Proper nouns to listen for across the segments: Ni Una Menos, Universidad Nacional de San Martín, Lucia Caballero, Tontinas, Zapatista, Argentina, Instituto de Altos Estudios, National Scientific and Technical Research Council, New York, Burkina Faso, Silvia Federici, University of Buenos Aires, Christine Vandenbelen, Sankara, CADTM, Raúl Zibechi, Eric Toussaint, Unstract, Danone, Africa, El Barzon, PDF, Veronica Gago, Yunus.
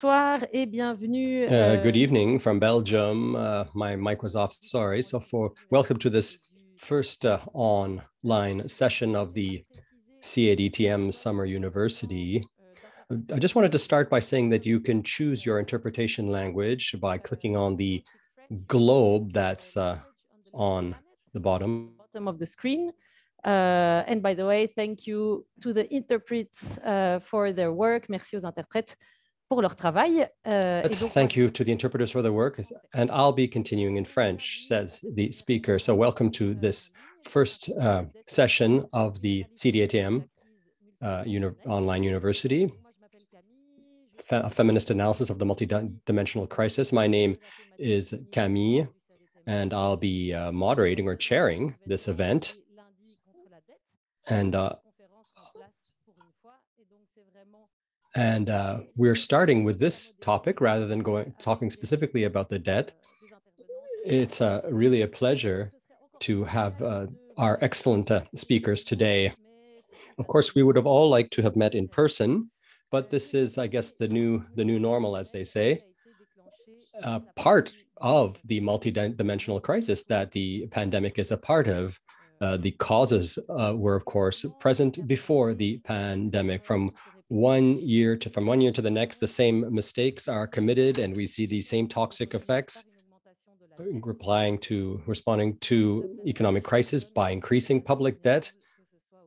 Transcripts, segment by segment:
Good evening from Belgium. My mic was off, sorry. Welcome to this first online session of the CADTM Summer University. I just wanted to start by saying that you can choose your interpretation language by clicking on the globe that's on the bottom of the screen. And by the way, thank you to the interprets for their work. Merci aux interprètes. Pour leur travail, thank you to the interpreters for their work, and I'll be continuing in French, says the speaker. So welcome to this first session of the CADTM online university, a feminist analysis of the multidimensional crisis. My name is Camille, and I'll be moderating or chairing this event. And we're starting with this topic rather than talking specifically about the debt. It's really a pleasure to have our excellent speakers today. Of course, we would have all liked to have met in person, but this is, I guess, the new normal, as they say, part of the multidimensional crisis that the pandemic is a part of. The causes were, of course, present before the pandemic. From one year to the next, the same mistakes are committed, and we see the same toxic effects responding to economic crisis by increasing public debt,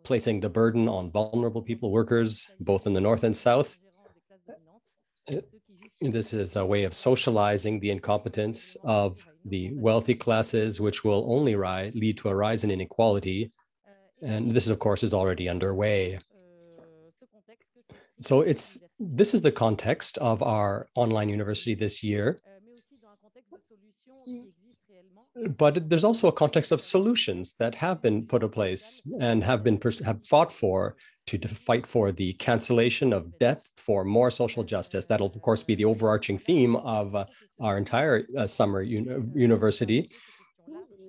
placing the burden on vulnerable people, workers, both in the North and South. This is a way of socializing the incompetence of the wealthy classes, which will only lead to a rise in inequality. And this, of course, is already underway. So this is the context of our online university this year. But there's also a context of solutions that have been put in place and have fought for to fight for the cancellation of debt for more social justice. That'll, of course, be the overarching theme of our entire summer university.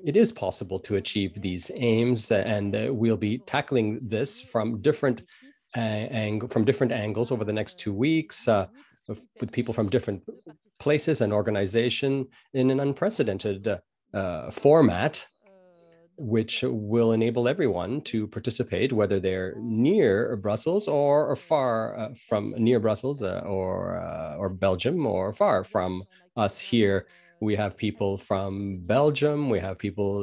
It is possible to achieve these aims, and we'll be tackling this from different angles over the next 2 weeks with people from different places and organizations in an unprecedented format, which will enable everyone to participate, whether they're near Brussels or far from near Brussels or Belgium, or far from us here. We have people from Belgium, we have people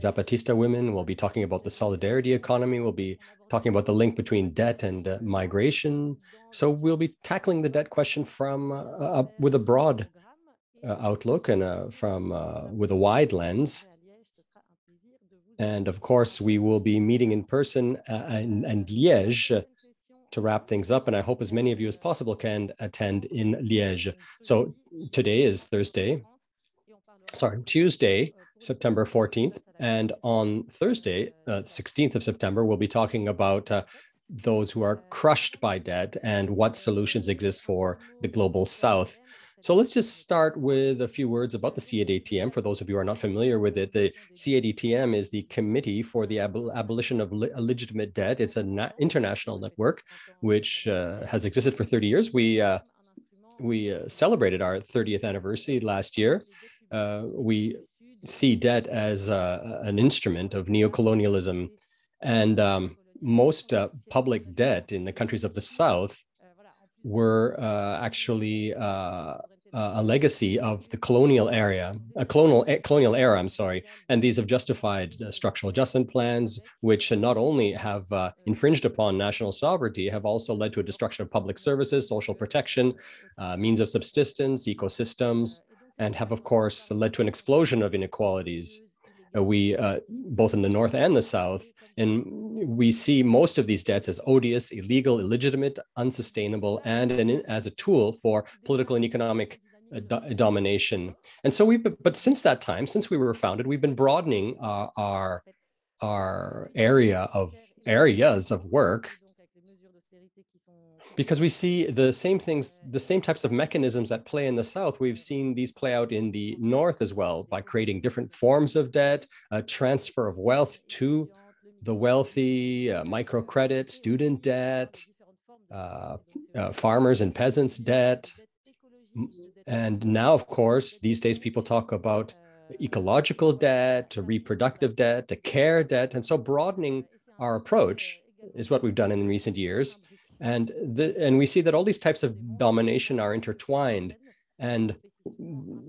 Zapatista women. We'll be talking about the solidarity economy. We'll be talking about the link between debt and migration. So we'll be tackling the debt question with a broad outlook and with a wide lens. And of course, we will be meeting in person in Liège to wrap things up. And I hope as many of you as possible can attend in Liège. So today is Tuesday, September 14th. And on Thursday, 16th of September, we'll be talking about those who are crushed by debt and what solutions exist for the global South. So let's just start with a few words about the CADTM. For those of you who are not familiar with it, the CADTM is the Committee for the Abolition of Illegitimate Debt. It's an international network which has existed for 30 years. We celebrated our 30th anniversary last year. We see debt as an instrument of neocolonialism, and most public debt in the countries of the South were actually a legacy of the colonial era, I'm sorry. And these have justified structural adjustment plans, which not only have infringed upon national sovereignty, have also led to a destruction of public services, social protection, means of subsistence, ecosystems, and have, of course, led to an explosion of inequalities. We both in the North and the South, and we see most of these debts as odious, illegal, illegitimate, unsustainable, and as a tool for political and economic domination. And so but since that time, since we were founded, we've been broadening our areas of work, because we see the same types of mechanisms that play in the South. We've seen these play out in the North as well, by creating different forms of debt, a transfer of wealth to the wealthy, microcredit, student debt, farmers and peasants' debt. And now, of course, these days people talk about ecological debt, reproductive debt, care debt. And so broadening our approach is what we've done in recent years. And, we see that all these types of domination are intertwined. And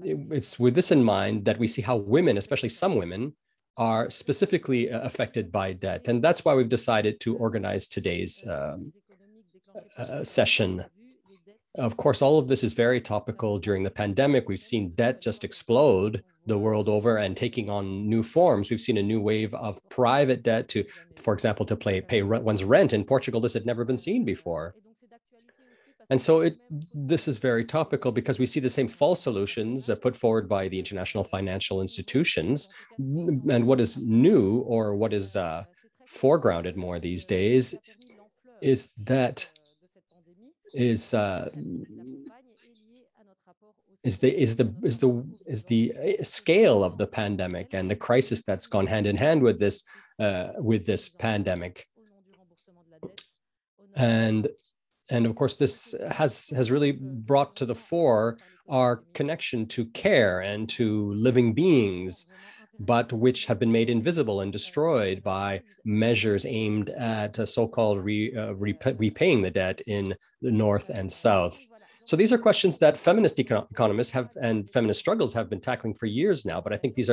it's with this in mind that we see how women, especially some women, are specifically affected by debt. And that's why we've decided to organize today's session. Of course, all of this is very topical during the pandemic. We've seen debt just explode the world over and taking on new forms. We've seen a new wave of private debt to, for example, to pay one's rent. In Portugal, this had never been seen before. And so this is very topical because we see the same false solutions put forward by the international financial institutions. And what is new, or what is foregrounded more these days, is that is the scale of the pandemic and the crisis that's gone hand in hand with this pandemic. And of course, this has really brought to the fore our connection to care and to living beings, but which have been made invisible and destroyed by measures aimed at so-called repaying the debt in the North and South. So these are questions that feminist economists have and feminist struggles have been tackling for years now, but I think these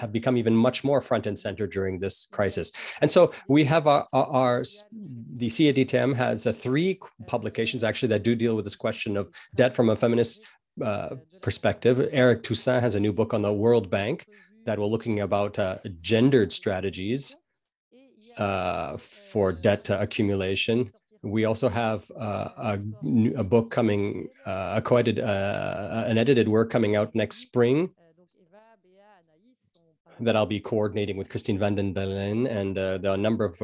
have become even much more front and center during this crisis. And so we have the CADTM has three publications actually that do deal with this question of debt from a feminist perspective. Eric Toussaint has a new book on the World Bank that we're looking about gendered strategies for debt accumulation. We also have a book coming, an edited work coming out next spring that I'll be coordinating with Christine Vandenbelen, and there are a number of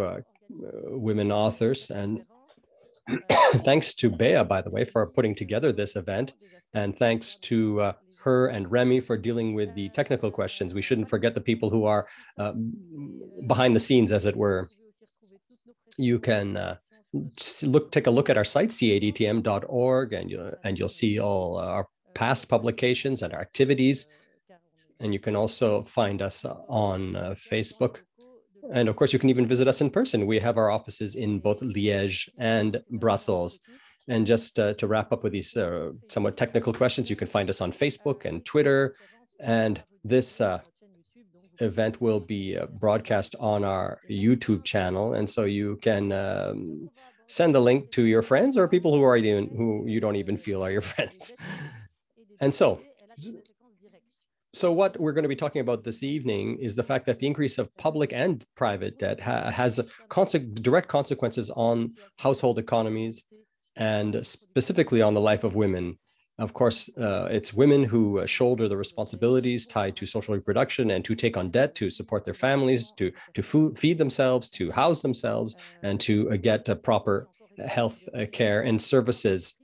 women authors. And thanks to Bea, by the way, for putting together this event, and thanks to her and Remy for dealing with the technical questions. We shouldn't forget the people who are behind the scenes, as it were. You can take a look at our site, cadtm.org, and you'll see all our past publications and our activities. And you can also find us on Facebook. And of course, you can even visit us in person. We have our offices in both Liège and Brussels. And just to wrap up with these somewhat technical questions, you can find us on Facebook and Twitter. And this event will be broadcast on our YouTube channel, and so you can send the link to your friends or people who you don't even feel are your friends. And so what we're going to be talking about this evening is the fact that the increase of public and private debt has direct consequences on household economies and specifically on the life of women. Of course, it's women who shoulder the responsibilities tied to social reproduction and to take on debt to support their families, to feed themselves, to house themselves, and to get proper health care and services.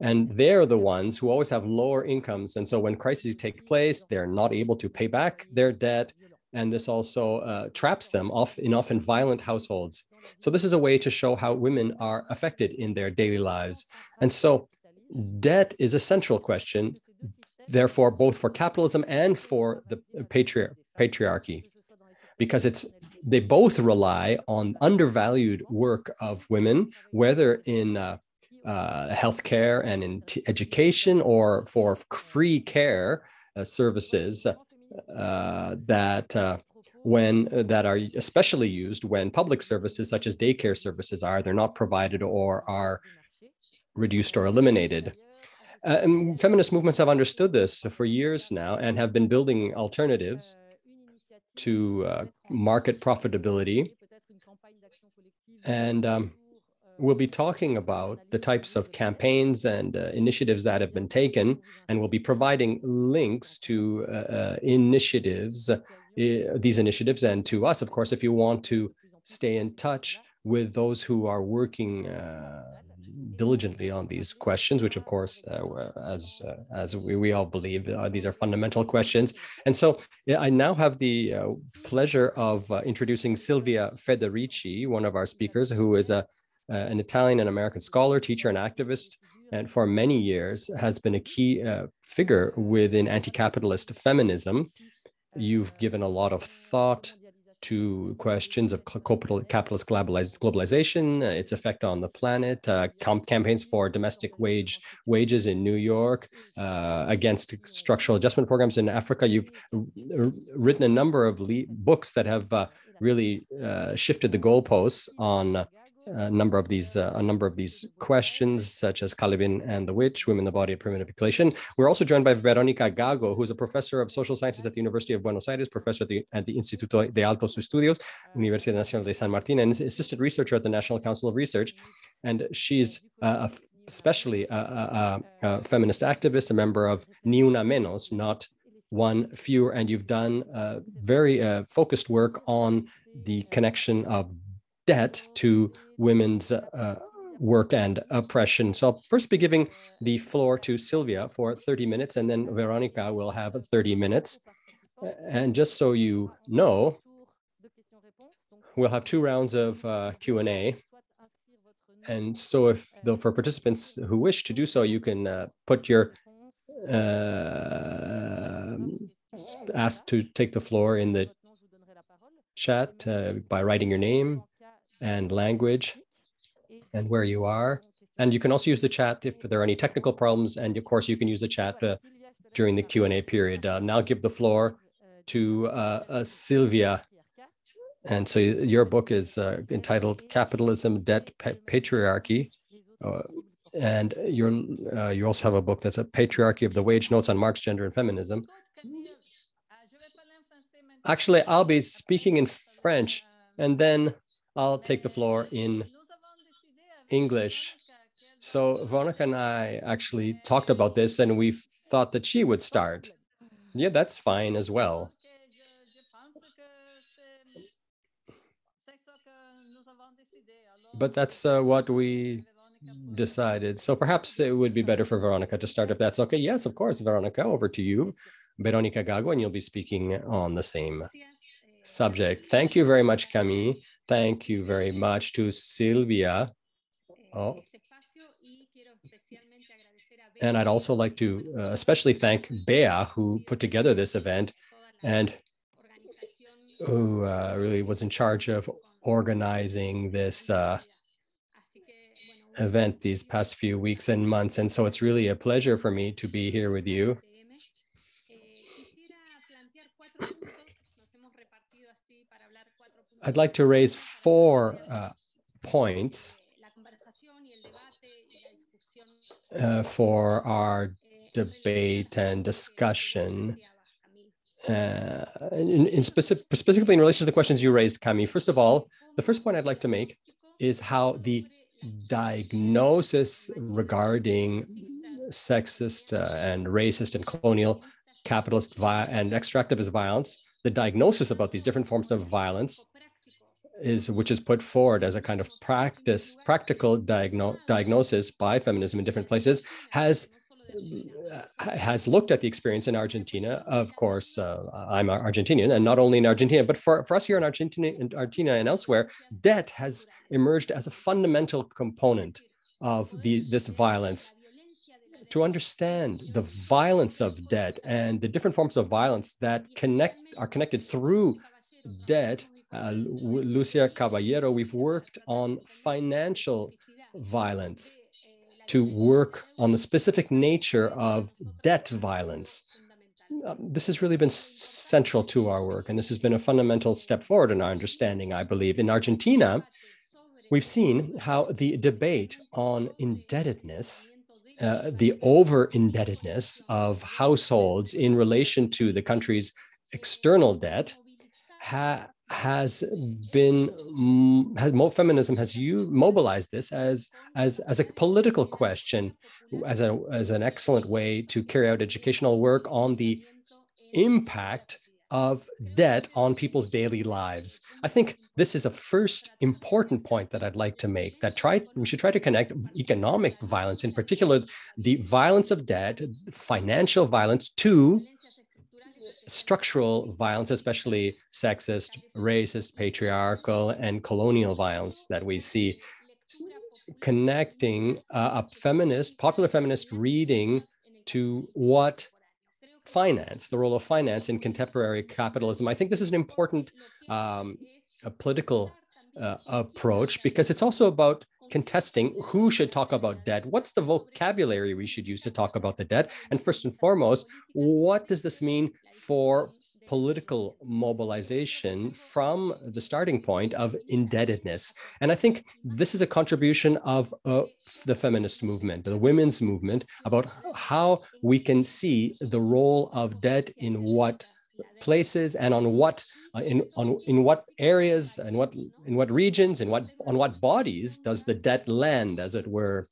And they're the ones who always have lower incomes. And so when crises take place, they're not able to pay back their debt. And this also traps them in often violent households. So this is a way to show how women are affected in their daily lives. And so debt is a central question, therefore, both for capitalism and for the patriarchy, because they both rely on undervalued work of women, whether in healthcare and in education or for free care services that are especially used when public services such as daycare services are either not provided or are reduced or eliminated. And feminist movements have understood this for years now and have been building alternatives to market profitability. And we'll be talking about the types of campaigns and initiatives that have been taken, and we'll be providing links to these initiatives, and to us, of course, if you want to stay in touch with those who are working diligently on these questions, which of course, as we all believe, these are fundamental questions. And so I now have the pleasure of introducing Silvia Federici, one of our speakers, who is a an Italian and American scholar, teacher, and activist, and for many years has been a key figure within anti-capitalist feminism. You've given a lot of thought to questions of capitalist globalization, its effect on the planet, campaigns for domestic wages in New York, against structural adjustment programs in Africa. You've written a number of books that have really shifted the goalposts on a number of these questions, such as Calvin and the Witch, Women, the Body, and Primitive Population. We're also joined by Veronica Gago, who's a professor of social sciences at the University of Buenos Aires, professor at the Instituto de Altos Estudios, Universidad Nacional de San Martín, and assistant researcher at the National Council of Research. And she's especially a feminist activist, a member of Ni Una Menos, not one fewer. And you've done very focused work on the connection of debt to women's work and oppression. So I'll first be giving the floor to Silvia for 30 minutes, and then Veronica will have 30 minutes. And just so you know, we'll have two rounds of Q&A. And so for participants who wish to do so, you can put your ask to take the floor in the chat by writing your name and language and where you are. And you can also use the chat if there are any technical problems. And of course, you can use the chat during the Q&A period. Now give the floor to Silvia. And so your book is entitled Capitalism, Debt, Patriarchy. And you also have a book that's a Patriarchy of the Wage, Notes on Marx, Gender, and Feminism. Actually, I'll be speaking in French, and then I'll take the floor in English. So Veronica and I actually talked about this, and we thought that she would start. Yeah, that's fine as well. But that's what we decided. So perhaps it would be better for Veronica to start, if that's okay. Yes, of course, Veronica, over to you. Veronica Gago, and you'll be speaking on the same subject. Thank you very much, Camille. Thank you very much to Silvia. Oh. And I'd also like to especially thank Bea, who put together this event and who really was in charge of organizing this event these past few weeks and months. And so it's really a pleasure for me to be here with you. I'd like to raise four points for our debate and discussion, specifically in relation to the questions you raised, Camille. First of all, the first point I'd like to make is how the diagnosis regarding sexist and racist and colonial capitalist and extractivist violence, the diagnosis about these different forms of violence, which is put forward as a kind of practical diagnosis by feminism in different places, has looked at the experience in Argentina. Of course, I'm Argentinian, and not only in Argentina, but for us here in Argentina and elsewhere, debt has emerged as a fundamental component of this violence. To understand the violence of debt and the different forms of violence that are connected through debt, Lucia Caballero, we've worked on financial violence to work on the specific nature of debt violence. This has really been central to our work, and this has been a fundamental step forward in our understanding, I believe. In Argentina, we've seen how the debate on indebtedness, the over-indebtedness of households in relation to the country's external debt, feminism has mobilized this as a political question, as an excellent way to carry out educational work on the impact of debt on people's daily lives. I think this is a first important point that I'd like to make, that we should try to connect economic violence, in particular the violence of debt, financial violence, to structural violence, especially sexist, racist, patriarchal, and colonial violence that we see. connecting a feminist, popular feminist reading to what finance, the role of finance in contemporary capitalism. I think this is an important political approach, because it's also about contesting who should talk about debt. What's the vocabulary we should use to talk about the debt? And first and foremost, what does this mean for political mobilization from the starting point of indebtedness? And I think this is a contribution of the feminist movement, the women's movement, about how we can see the role of debt in what places and on what in what areas and in what regions and on what bodies does the debt land, as it were.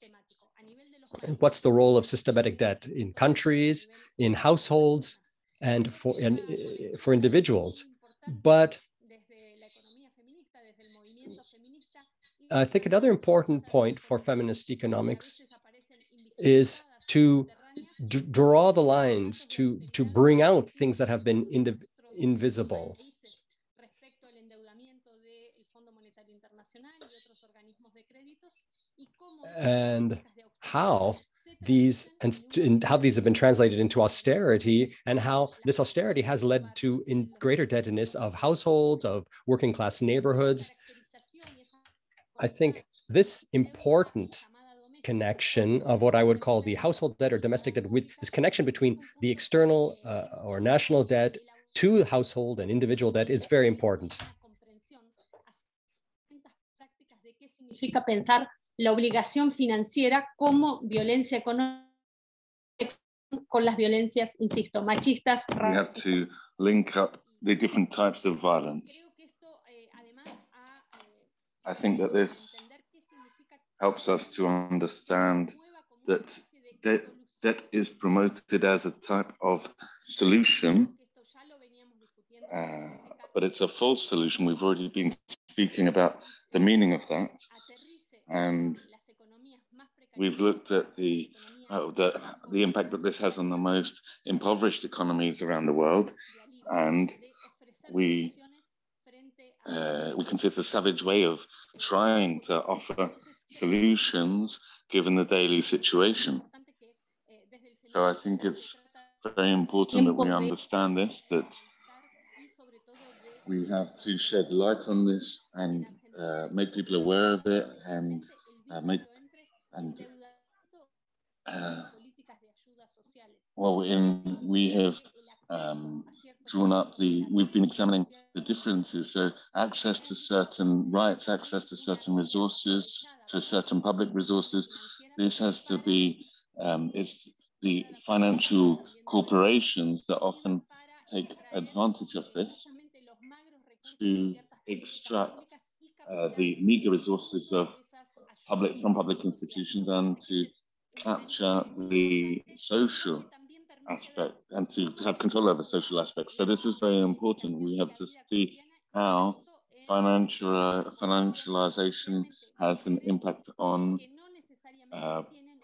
What's the role of systematic debt in countries, in households, and for individuals? But I think another important point for feminist economics is to draw the lines, to bring out things that have been invisible. And how these have been translated into austerity, and how this austerity has led to greater indebtedness of households, of working class neighborhoods. I think this important connection of what I would call the household debt or domestic debt, with this connection between the external or national debt to the household and individual debt, is very important. La obligación financiera como violencia económica con las violencias, insisto, machistas. We have to link up the different types of violence. I think that this helps us to understand that debt is promoted as a type of solution, but it's a false solution. We've already been speaking about the meaning of that. And we've looked at the impact that this has on the most impoverished economies around the world, and we consider a savage way of trying to offer solutions given the daily situation. So I think it's very important that we understand this, that we have to shed light on this and make people aware of it, and we've been examining the differences. So access to certain rights, access to certain resources, to certain public resources. This has to be, it's the financial corporations that often take advantage of this to extract the meager resources of public institutions, and to capture the social aspect and to have control over social aspects. So this is very important. We have to see how financialization has an impact on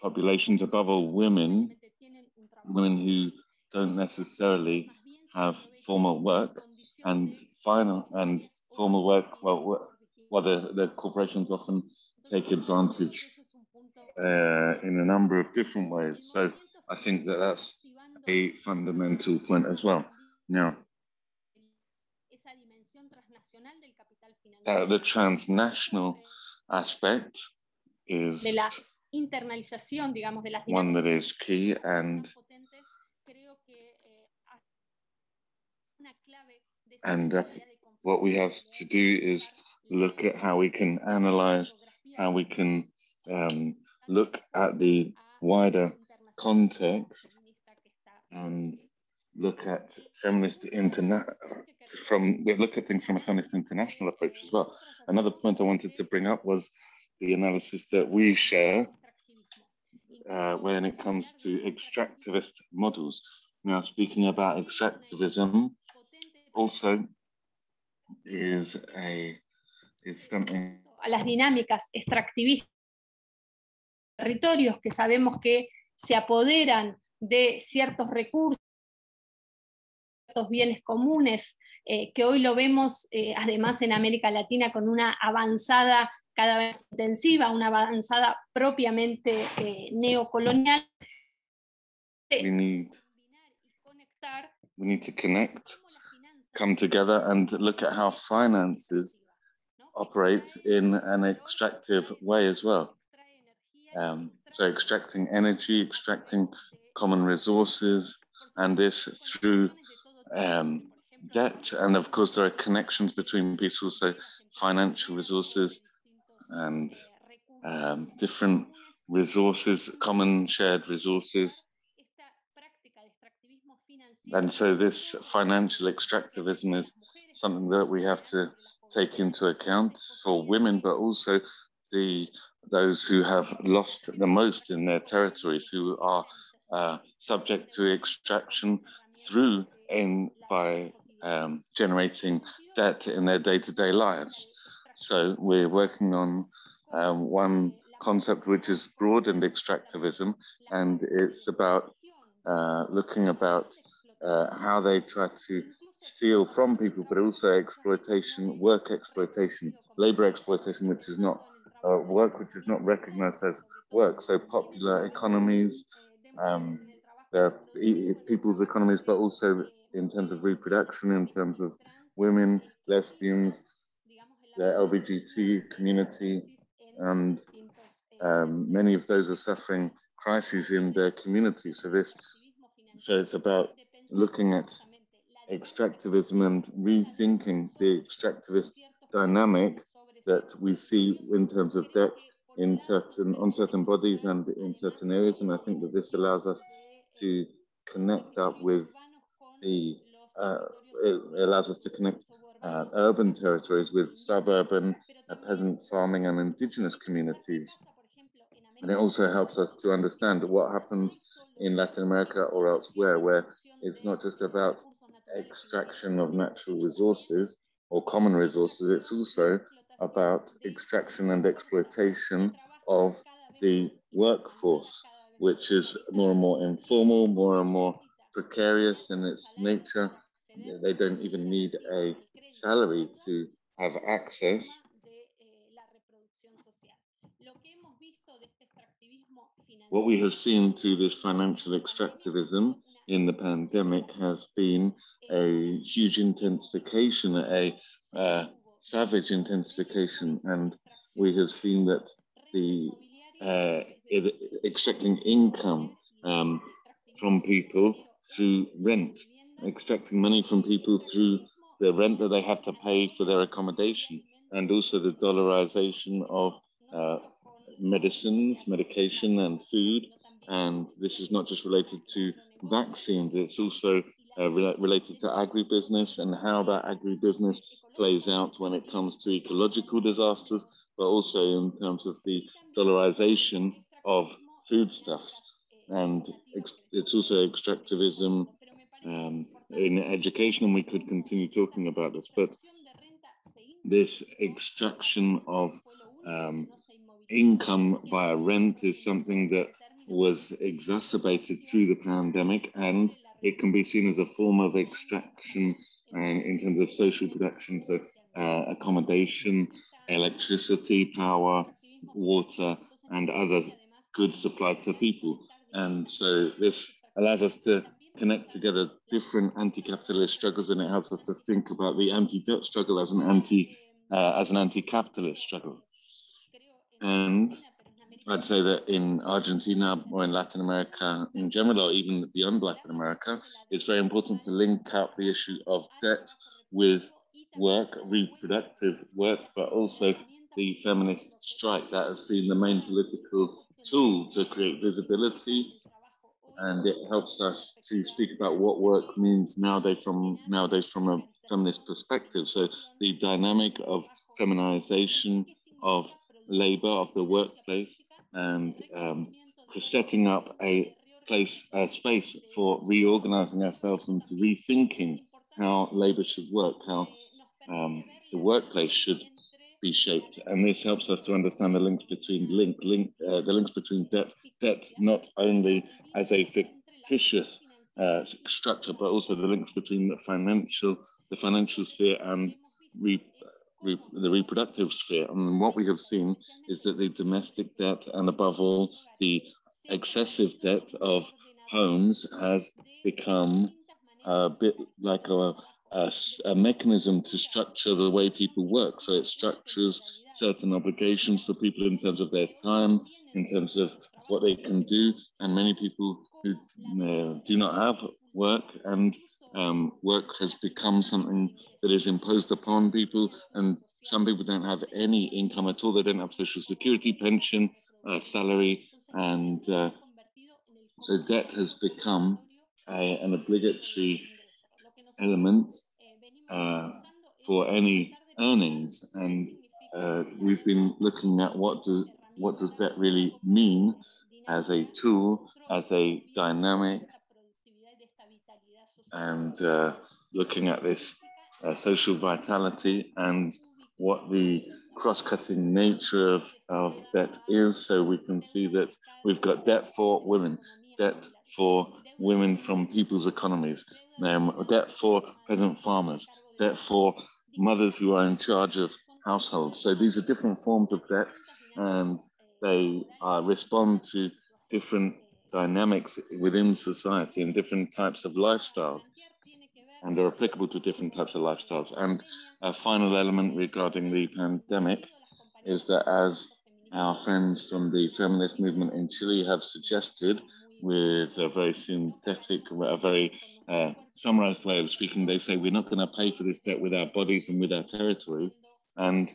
populations, above all women who don't necessarily have formal work, and formal work, well, the corporations often take advantage in a number of different ways. So I think that that's a fundamental point as well. Now, the transnational aspect is one that is key, and what we have to do is look at how we can analyze, how we can look at the wider context, and look at things from a feminist international approach as well. Another point I wanted to bring up was the analysis that we share when it comes to extractivist models. Now, speaking about extractivism, also is something. A las dinámicas extractivistas territorios que sabemos que se apoderan de ciertos recursos, ciertos bienes comunes, que hoy lo vemos además en América Latina con una avanzada cada vez intensiva, una avanzada propiamente neocolonial. We need to connect, come together and look at how finances operate in an extractive way as well. So extracting energy, extracting common resources, and this through debt. And of course, there are connections between people, so financial resources and different resources, common shared resources. And so this financial extractivism is something that we have to take into account for women, but also those who have lost the most in their territories, who are subject to extraction through and by generating debt in their day-to-day lives. So we're working on one concept which is broadened extractivism, and it's about looking about how they try to steal from people, but also exploitation, work exploitation, labor exploitation, which is not work, which is not recognized as work. So popular economies, people's economies, but also in terms of reproduction, in terms of women, lesbians, the LGBT community, and many of those are suffering crises in their community. So it's about looking at extractivism and rethinking the extractivist dynamic that we see in terms of debt in on certain bodies and in certain areas. And I think that this allows us to connect up with the, it allows us to connect urban territories with suburban, peasant farming and indigenous communities. And it also helps us to understand what happens in Latin America or elsewhere, where it's not just about extraction of natural resources or common resources, it's also about extraction and exploitation of the workforce, which is more and more informal, more and more precarious in its nature. They don't even need a salary to have access. What we have seen through this financial extractivism in the pandemic has been a huge intensification, a savage intensification, and we have seen that the extracting income from people through rent, extracting money from people through the rent that they have to pay for their accommodation, and also the dollarization of medication and food. And this is not just related to vaccines, it's also related to agribusiness and how that agribusiness plays out when it comes to ecological disasters, but also in terms of the dollarization of foodstuffs. And it's also extractivism in education, and we could continue talking about this, but this extraction of income via rent is something that was exacerbated through the pandemic, and it can be seen as a form of extraction in terms of social production, so accommodation, electricity, power, water, and other goods supplied to people. And so this allows us to connect together different anti-capitalist struggles, and it helps us to think about the anti-debt struggle as an anti-capitalist struggle. And I'd say that in Argentina or in Latin America in general, or even beyond Latin America, it's very important to link up the issue of debt with work, reproductive work, but also the feminist strike. That has been the main political tool to create visibility, and it helps us to speak about what work means nowadays from a feminist perspective. So the dynamic of feminization of labor, of the workplace, and setting up a space for reorganizing ourselves into rethinking how labor should work, how the workplace should be shaped. And this helps us to understand the links between debt, not only as a fictitious structure, but also the links between the financial sphere and the reproductive sphere. And what we have seen is that the domestic debt, and above all, the excessive debt of homes, has become a bit like a mechanism to structure the way people work. So it structures certain obligations for people in terms of their time, in terms of what they can do. And many people who do not have work, and work has become something that is imposed upon people. And some people don't have any income at all. They don't have social security, pension, salary. And so debt has become an obligatory element for any earnings, and we've been looking at what does debt really mean as a tool, as a dynamic, and looking at this social vitality and what the cross-cutting nature of debt is. So we can see that we've got debt for women from people's economies, debt for peasant farmers, debt for mothers who are in charge of households. So these are different forms of debt, and they respond to different dynamics within society and different types of lifestyles, and are applicable to different types of lifestyles. And a final element regarding the pandemic is that, as our friends from the feminist movement in Chile have suggested, with a very synthetic, a very summarized way of speaking, they say we're not going to pay for this debt with our bodies and with our territories. And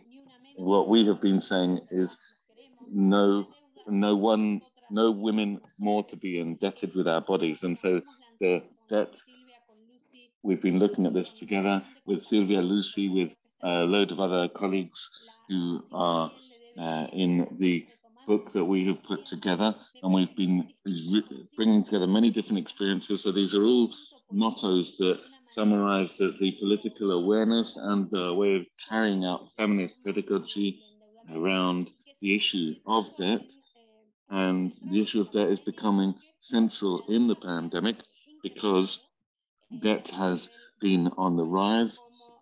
what we have been saying is no women more to be indebted with our bodies. And so the debt, we've been looking at this together with Silvia, Lucy, with a load of other colleagues who are in the book that we have put together, and we've been bringing together many different experiences. So these are all mottos that summarize the political awareness and the way of carrying out feminist pedagogy around the issue of debt. And the issue of debt is becoming central in the pandemic, because debt has been on the rise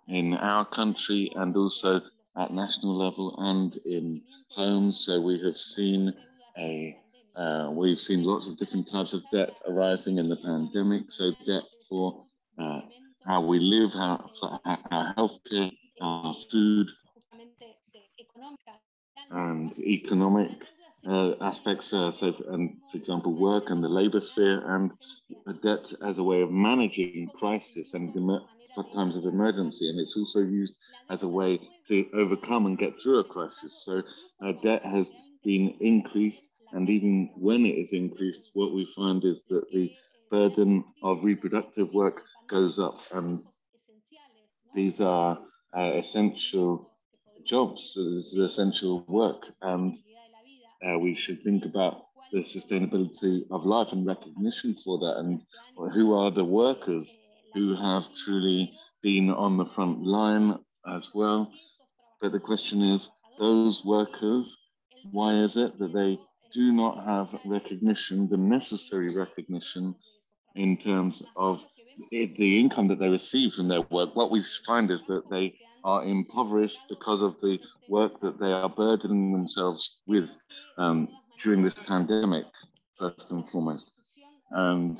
in our country and also at national level and in homes. So we have seen lots of different types of debt arising in the pandemic. So debt for how we live, our healthcare, our food, and economic aspects, and for example, work and the labor sphere, and debt as a way of managing crisis and times of emergency. And it's also used as a way to overcome and get through a crisis. So debt has been increased, and even when it is increased, what we find is that the burden of reproductive work goes up. And these are essential jobs, so this is essential work. And we should think about the sustainability of life and recognition for that, and who are the workers who have truly been on the front line as well. But the question is, those workers, why is it that they do not have recognition, the necessary recognition, in terms of the income that they receive from their work? What we find is that they are impoverished because of the work that they are burdening themselves with during this pandemic, first and foremost. And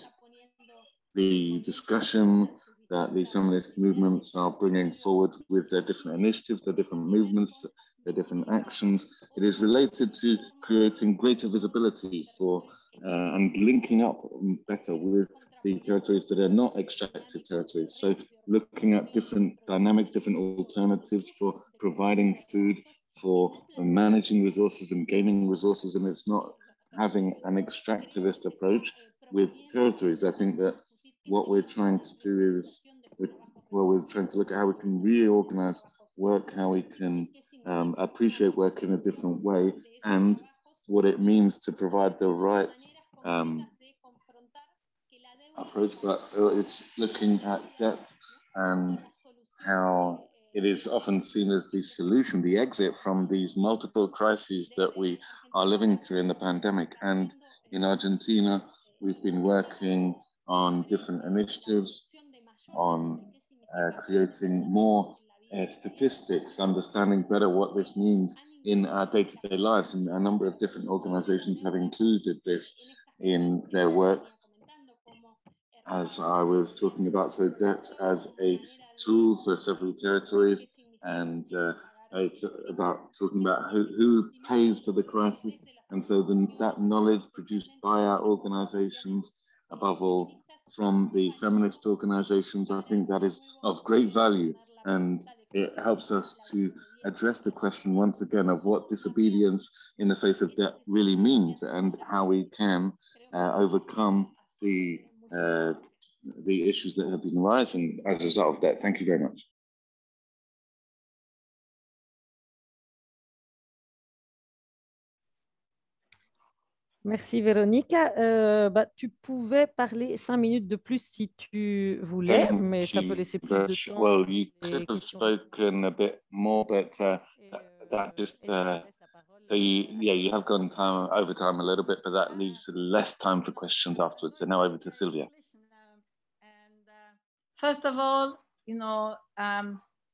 the discussion that the feminist movements are bringing forward with their different initiatives, their different movements, their different actions, it is related to creating greater visibility for and linking up better with the territories that are not extractive territories. So looking at different dynamics, different alternatives for providing food, for managing resources and gaining resources, and it's not having an extractivist approach with territories. I think that what we're trying to do is, we're trying to look at how we can reorganize work, how we can appreciate work in a different way, and what it means to provide the right approach. But it's looking at debt and how it is often seen as the solution, the exit from these multiple crises that we are living through in the pandemic. And in Argentina, we've been working on different initiatives, on creating more statistics, understanding better what this means in our day-to-day lives, and a number of different organizations have included this in their work, as I was talking about. So debt as a tool for several territories, and it's about talking about who pays for the crisis. And so that knowledge produced by our organizations, above all from the feminist organizations, I think that is of great value, and it helps us to address the question once again of what disobedience in the face of debt really means, and how we can overcome the issues that have been rising as a result of that. Thank you very much. Merci Veronica. Tu pouvais parler 5 minutes de plus si tu voulais, mais ça peut laisser plus de temps. Well, you could have spoken a bit more, but that just so you have gone over time a little bit, but that leaves less time for questions afterwards. So now over to Silvia. First of all,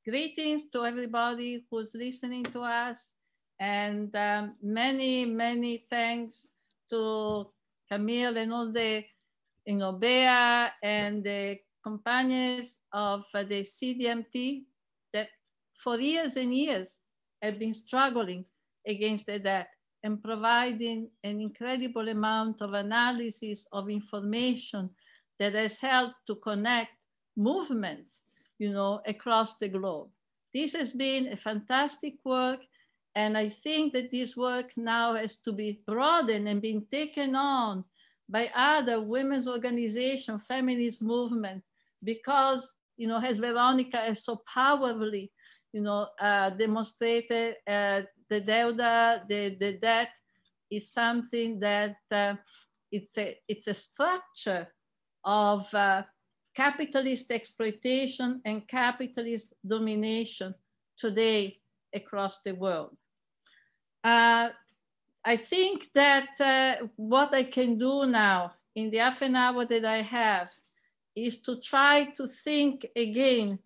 greetings to everybody who's listening to us, and many thanks to Camille and all the Bea and the companions of the CDMT that for years and years have been struggling against the debt and providing an incredible amount of analysis of information that has helped to connect movements, across the globe. This has been a fantastic work. And I think that this work now has to be broadened and being taken on by other women's organizations, feminist movement, because, as Veronica has so powerfully, demonstrated, the deuda, the debt is something that it's a structure of capitalist exploitation and capitalist domination today across the world. I think that what I can do now in the half an hour that I have is to try to think again,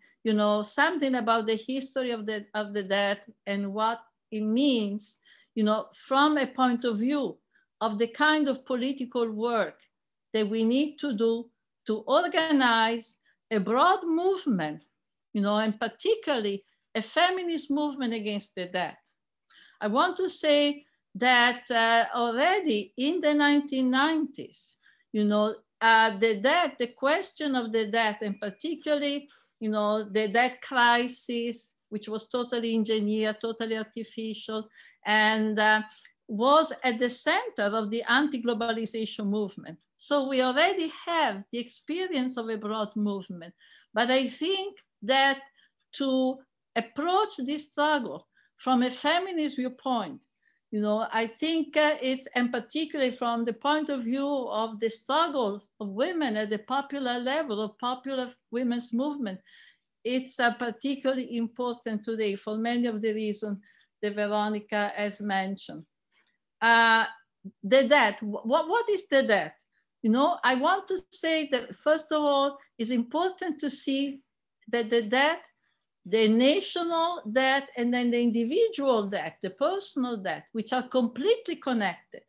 something about the history of the debt and what it means, from a point of view of the kind of political work that we need to do to organize a broad movement, and particularly a feminist movement against the debt. I want to say that already in the 1990s, the debt, the question of the debt, and particularly, the debt crisis, which was totally engineered, totally artificial, and was at the center of the anti-globalization movement. So we already have the experience of a broad movement, but I think that to approach this struggle from a feminist viewpoint, I think it's, and particularly from the point of view of the struggle of women at the popular level of popular women's movement, it's particularly important today for many of the reasons that Veronica has mentioned. The debt, what is the debt? I want to say that first of all, it's important to see that the debt, the national debt, and then the individual debt, the personal debt, which are completely connected.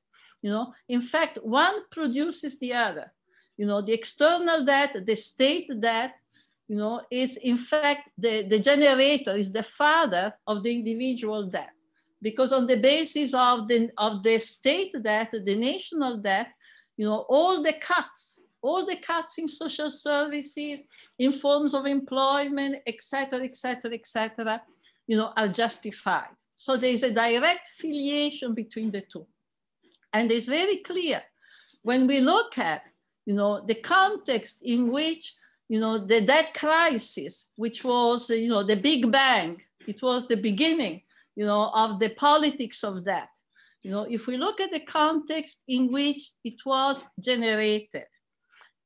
In fact, one produces the other. The external debt, the state debt, is in fact the generator, is the father of the individual debt, because on the basis of the state debt, the national debt, all the cuts in social services, in forms of employment, etc., are justified. So there is a direct filiation between the two. And it's very clear when we look at, the context in which, the debt crisis, which was, the Big Bang, it was the beginning, of the politics of debt. If we look at the context in which it was generated,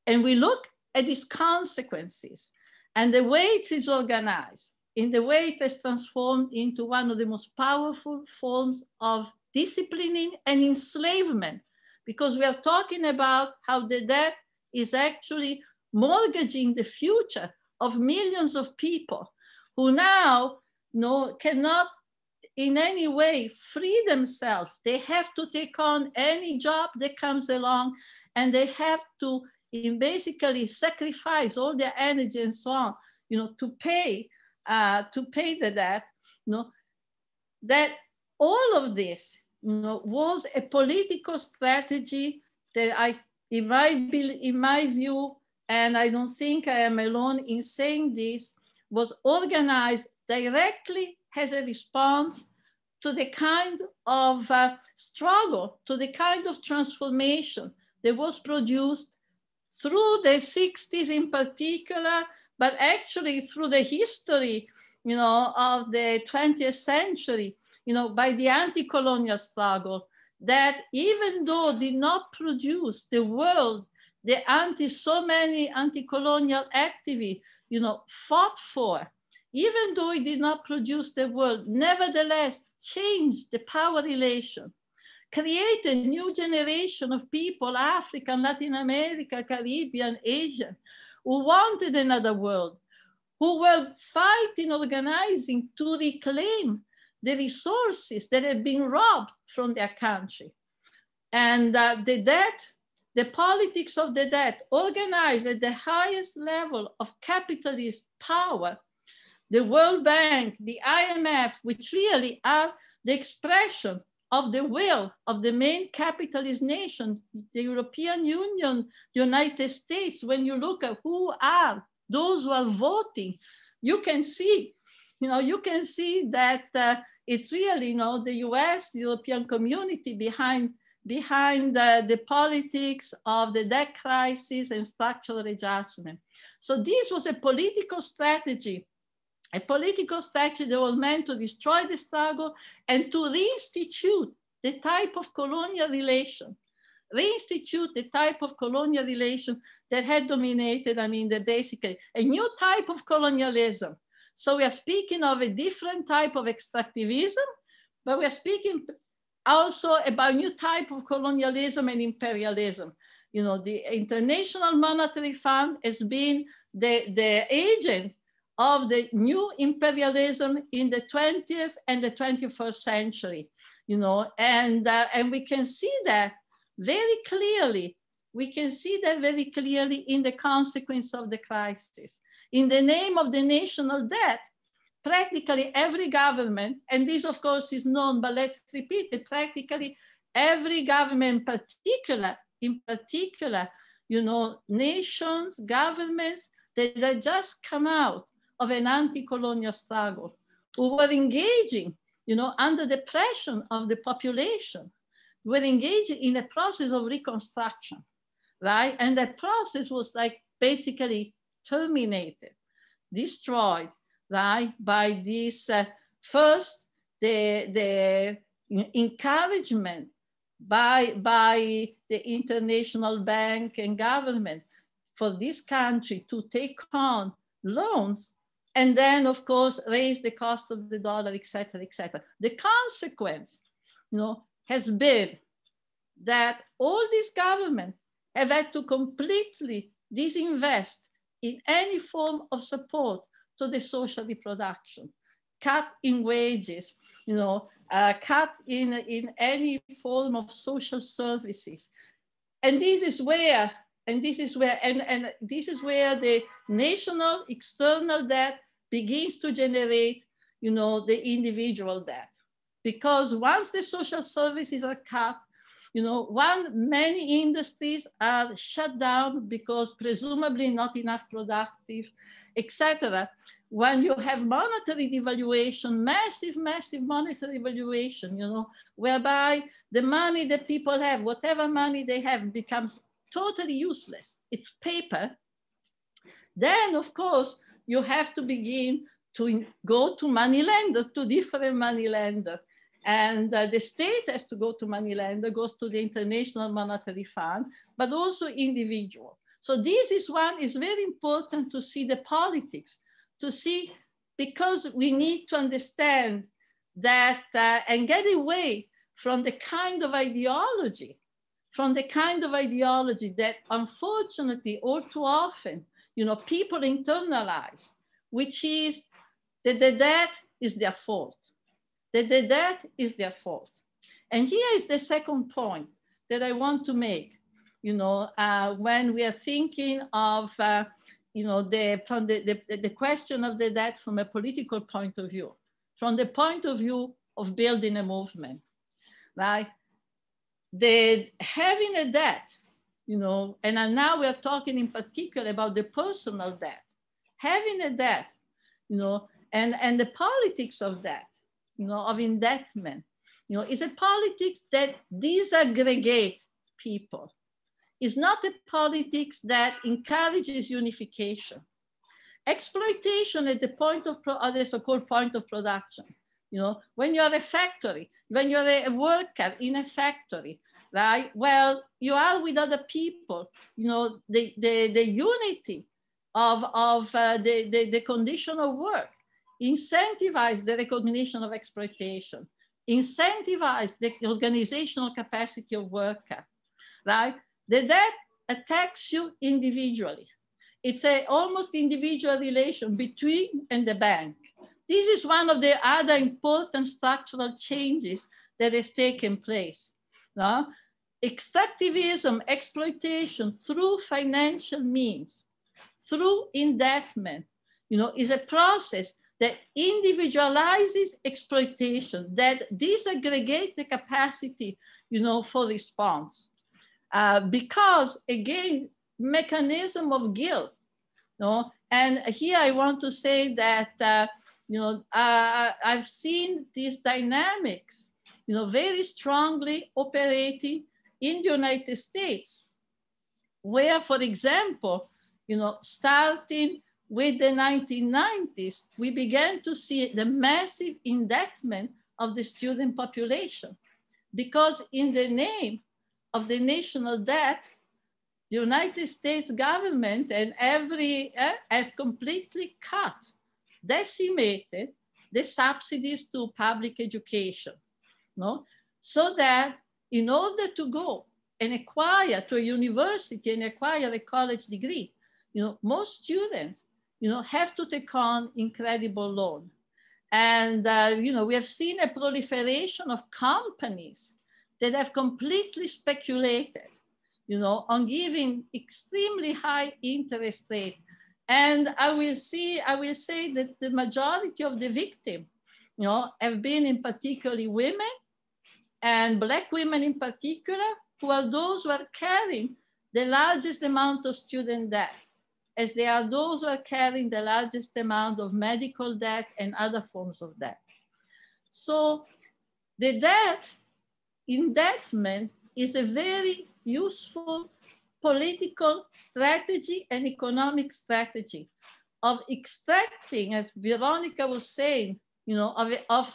and we look at its consequences and the way it is organized, in the way it has transformed into one of the most powerful forms of disciplining and enslavement, because we are talking about how the debt is actually mortgaging the future of millions of people who now cannot in any way free themselves. They have to take on any job that comes along, and they have to basically sacrifice all their energy and so on, to pay the debt. That all of this was a political strategy that in my view, and I don't think I am alone in saying this, was organized directly as a response to the kind of struggle, to the kind of transformation that was produced through the 60s in particular, but actually through the history of the 20th century, by the anti-colonial struggle, that even though did not produce the world, the so many anti-colonial activists fought for, even though it did not produce the world, nevertheless changed the power relation, created a new generation of people, African, Latin America, Caribbean, Asian, who wanted another world, who were fighting, organizing to reclaim the resources that had been robbed from their country. And the debt, the politics of the debt, organized at the highest level of capitalist power, the World Bank, the IMF, which really are the expression of the will of the main capitalist nation, the European Union, the United States. When you look at who are those who are voting, you can see, you can see that it's really, the US, the European community behind the politics of the debt crisis and structural adjustment. So this was a political strategy that was meant to destroy the struggle and to reinstitute the type of colonial relation, that had dominated, basically a new type of colonialism. So we are speaking of a different type of extractivism, but we are speaking also about a new type of colonialism and imperialism. The International Monetary Fund has been the agent of the new imperialism in the 20th and the 21st century, and we can see that very clearly. We can see that very clearly in the consequence of the crisis. In the name of the national debt, practically every government, and this of course is known, but let's repeat it, practically every government in particular, nations, governments that had just come out of an anti-colonial struggle, who were engaging, under the pressure of the population, were engaged in a process of reconstruction, right? And that process was basically terminated, destroyed, right? By this, first, the encouragement by the International Bank and government for this country to take on loans, and then, of course, raise the cost of the dollar, et cetera, et cetera. The consequence, has been that all these governments have had to completely disinvest in any form of support to the social reproduction, cut in wages, cut in any form of social services. And this is where, the national external debt begins to generate, the individual debt. Because once the social services are cut, many industries are shut down because presumably not enough productive, etc. When you have monetary devaluation, massive monetary devaluation, whereby the money that people have, whatever money they have, becomes totally useless. It's paper. Then, of course, you have to begin to go to moneylenders, to different moneylenders. And the state has to go to moneylender, goes to the International Monetary Fund, but also individual. So this is one, it's very important to see the politics, to see, because we need to understand that and get away from the kind of ideology, that unfortunately all too often, people internalize, which is That the debt is their fault. That the debt is their fault. And here is the second point that I want to make. You know, when we are thinking of, you know, the question of the debt from a political point of view, from the point of view of building a movement, right? Having a debt, you know, and now we are talking in particular about the personal debt, having a debt, you know, and the politics of debt, you know, of indebtedness, you know, is a politics that disaggregate people. It's not a politics that encourages unification. Exploitation at the point of, or the so-called point of production. You know, when you're a factory, when you're a worker in a factory, right? Well, you are with other people. You know, the unity of the condition of work incentivizes the recognition of exploitation, incentivizes the organizational capacity of worker, right? The debt attacks you individually. It's an almost individual relation between and the bank. This is one of the other important structural changes that has taken place. Now, extractivism, exploitation through financial means, through indebtedness, you know, is a process that individualizes exploitation, that disaggregates the capacity, you know, for response. Because again, mechanism of guilt, you know? And here I want to say that, you know, I've seen these dynamics, you know, very strongly operating in the United States, where, for example, you know, starting with the 1990s, we began to see the massive indebtedness of the student population, because in the name of the national debt, the United States government and every has completely cut, decimated the subsidies to public education, no? So that in order to go and acquire to a university and acquire a college degree, you know, most students, you know, have to take on incredible loan. And, you know, we have seen a proliferation of companies that have completely speculated, you know, on giving extremely high interest rate. And I will say that the majority of the victims, you know, have been in particularly women, and Black women in particular, who are those who are carrying the largest amount of student debt, as they are those who are carrying the largest amount of medical debt and other forms of debt. So the debt, indebtedness, is a very useful political strategy and economic strategy of extracting, as Veronica was saying, you know, of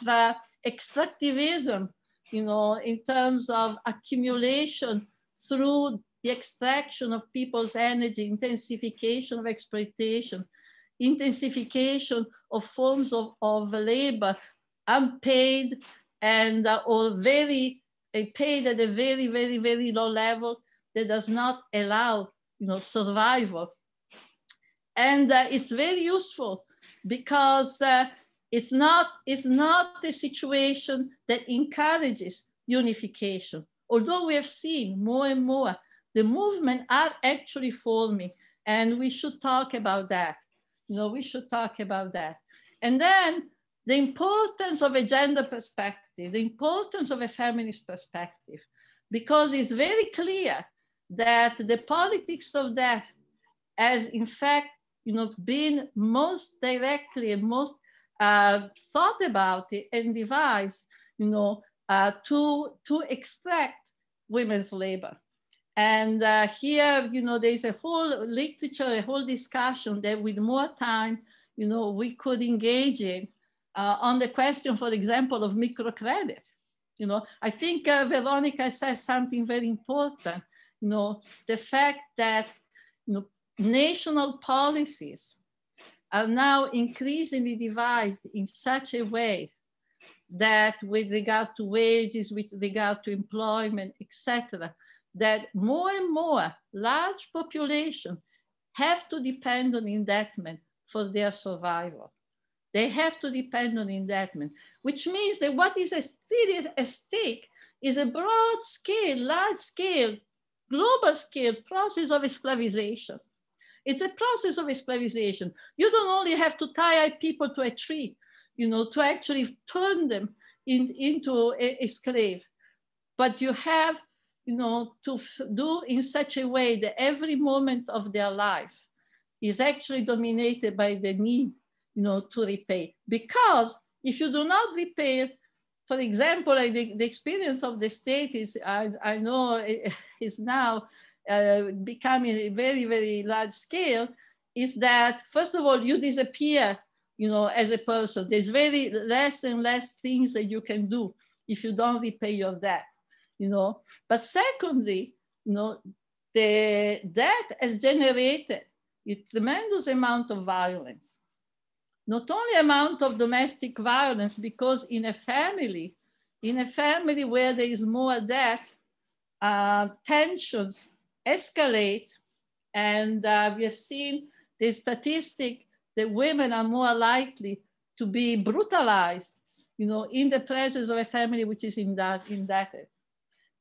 extractivism, you know, in terms of accumulation through the extraction of people's energy, intensification of exploitation, intensification of forms of labor, unpaid and or very paid at a very, very, very low level that does not allow, you know, survival. And it's very useful because it's not a situation that encourages unification. Although we have seen more and more, the movement are actually forming, and we should talk about that. You know, we should talk about that. And then the importance of a gender perspective, the importance of a feminist perspective, because it's very clear that the politics of death has, in fact, you know, been most directly and most thought about it and devised, you know, to extract women's labor. And here, you know, there's a whole literature, a whole discussion that with more time, you know, we could engage in on the question, for example, of microcredit. You know, I think Veronica says something very important. You know, the fact that, you know, national policies are now increasingly devised in such a way that with regard to wages, with regard to employment, etc., that more and more large population have to depend on indebtedness for their survival. They have to depend on indebtedness, which means that what is at stake is a broad scale, large scale, global scale process of esclavization. It's a process of esclavization. You don't only have to tie people to a tree, you know, to actually turn them into a slave, but you have, you know, to do in such a way that every moment of their life is actually dominated by the need, you know, to repay. Because if you do not repay, for example, the experience of the state is, I know is now becoming a very, very large scale, is that, first of all, you disappear, you know, as a person. There's very less and less things that you can do if you don't repay your debt, you know. But secondly, you know, the debt has generated a tremendous amount of violence. Not only amount of domestic violence, because in a family where there is more debt, tensions escalate. And we have seen the statistic that women are more likely to be brutalized, you know, in the presence of a family which is indebted.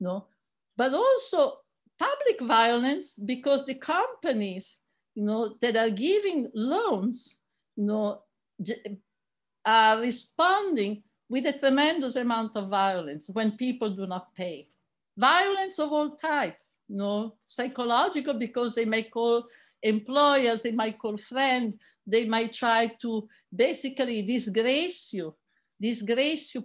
No? But also public violence, because the companies, you know, that are giving loans, you know, are responding with a tremendous amount of violence when people do not pay. Violence of all type, you know, psychological, because they may call employers, they might call friends, they might try to basically disgrace you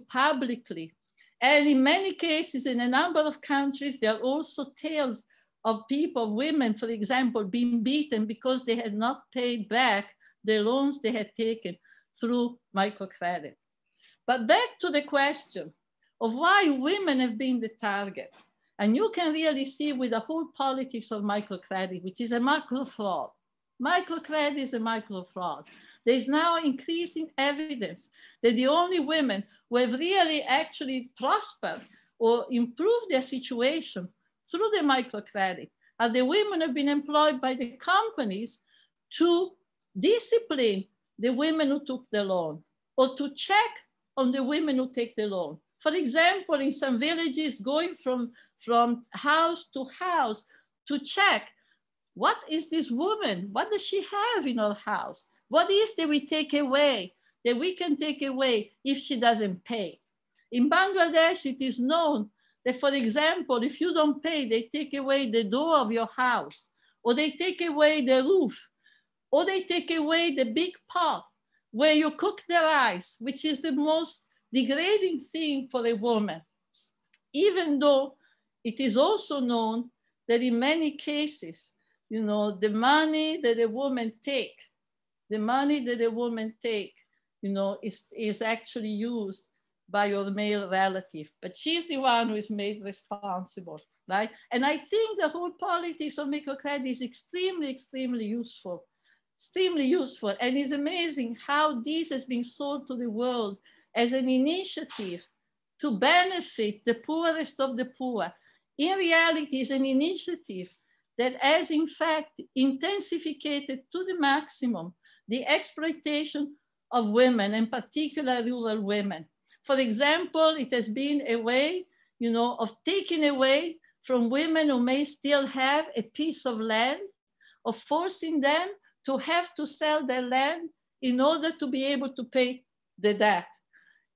publicly. And in many cases, in a number of countries, there are also tales of people, women, for example, being beaten because they had not paid back the loans they had taken through microcredit. But back to the question of why women have been the target. And you can really see with the whole politics of microcredit, which is a macro fraud. Microcredit is a micro fraud. There is now increasing evidence that the only women who have really actually prospered or improved their situation through the microcredit are the women who have been employed by the companies to discipline the women who took the loan or to check on the women who take the loan. For example, in some villages, going from house to house to check, what is this woman? What does she have in her house? What is that we take away, that we can take away if she doesn't pay? In Bangladesh, it is known that, for example, if you don't pay, they take away the door of your house, or they take away the roof, or they take away the big pot where you cook the rice, which is the most degrading thing for a woman. Even though it is also known that in many cases, you know, the money that a woman take, you know, is actually used by your male relative, but she's the one who is made responsible, right? And I think the whole politics of microcredit is extremely, extremely useful. Extremely useful, and it's amazing how this has been sold to the world as an initiative to benefit the poorest of the poor. In reality, it's an initiative that has in fact intensified to the maximum the exploitation of women, and particularly rural women. For example, it has been a way, you know, of taking away from women who may still have a piece of land, of forcing them to have to sell their land in order to be able to pay the debt.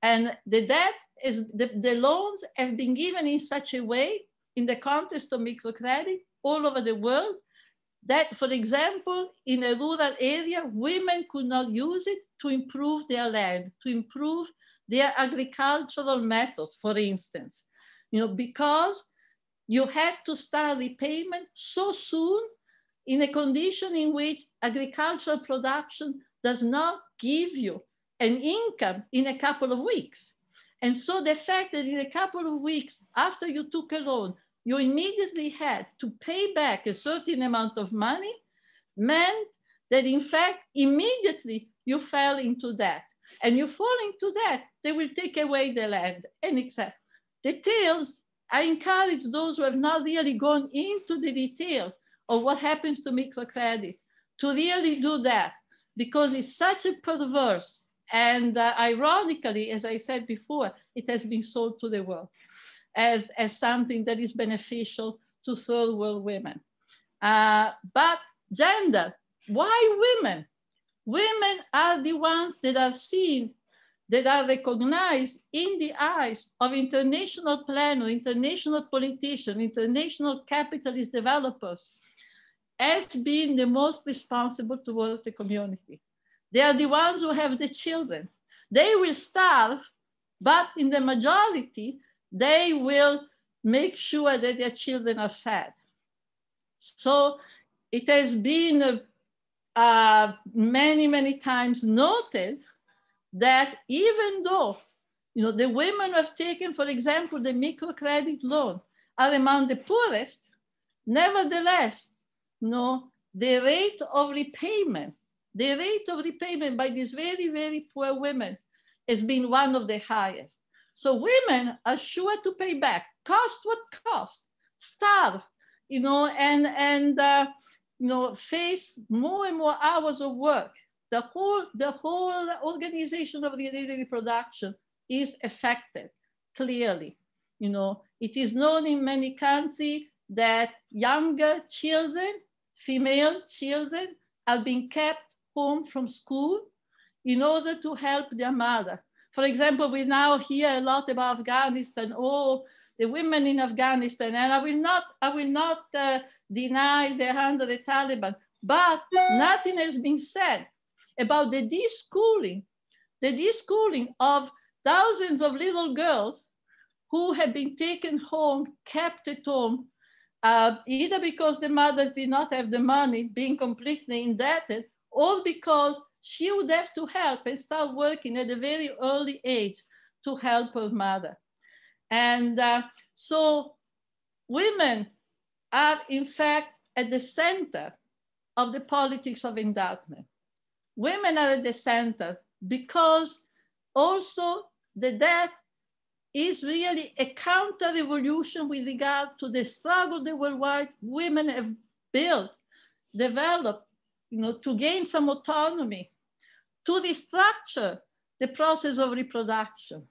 And the debt is, the loans have been given in such a way, in the context of microcredit all over the world, that, for example, in a rural area, women could not use it to improve their land, to improve their agricultural methods, for instance. You know, because you had to start repayment so soon in a condition in which agricultural production does not give you an income in a couple of weeks. And so the fact that in a couple of weeks after you took a loan, you immediately had to pay back a certain amount of money meant that in fact, immediately you fell into debt. And you fall into debt, they will take away the land, and etc. Details, I encourage those who have not really gone into the detail of what happens to microcredit, to really do that, because it's such a perverse And ironically, as I said before, it has been sold to the world as something that is beneficial to third world women. But gender, why women? Women are the ones that are seen, that are recognized in the eyes of international planners, international politicians, international capitalist developers, as being the most responsible towards the community. They are the ones who have the children. They will starve, but in the majority, they will make sure that their children are fed. So it has been many, many times noted that even though, you know, the women who have taken, for example, the microcredit loan are among the poorest, nevertheless, you know, the rate of repayment by these very, very poor women has been one of the highest. So women are sure to pay back, cost what cost, starve, you know, and face more and more hours of work. The whole organization of the daily production is affected, clearly. You know, it is known in many countries that younger children, female children, are being kept home from school in order to help their mother. For example, we now hear a lot about Afghanistan. Oh, the women in Afghanistan, and I will not deny they're under the Taliban, but nothing has been said about the deschooling of thousands of little girls who have been taken home, kept at home, either because the mothers did not have the money, being completely indebted, or because she would have to help and start working at a very early age to help her mother. And so women are, in fact, at the center of the politics of endowment. Women are at the center because also the debt is really a counter-revolution with regard to the struggle that worldwide women have built, developed, you know, to gain some autonomy, to restructure the process of reproduction,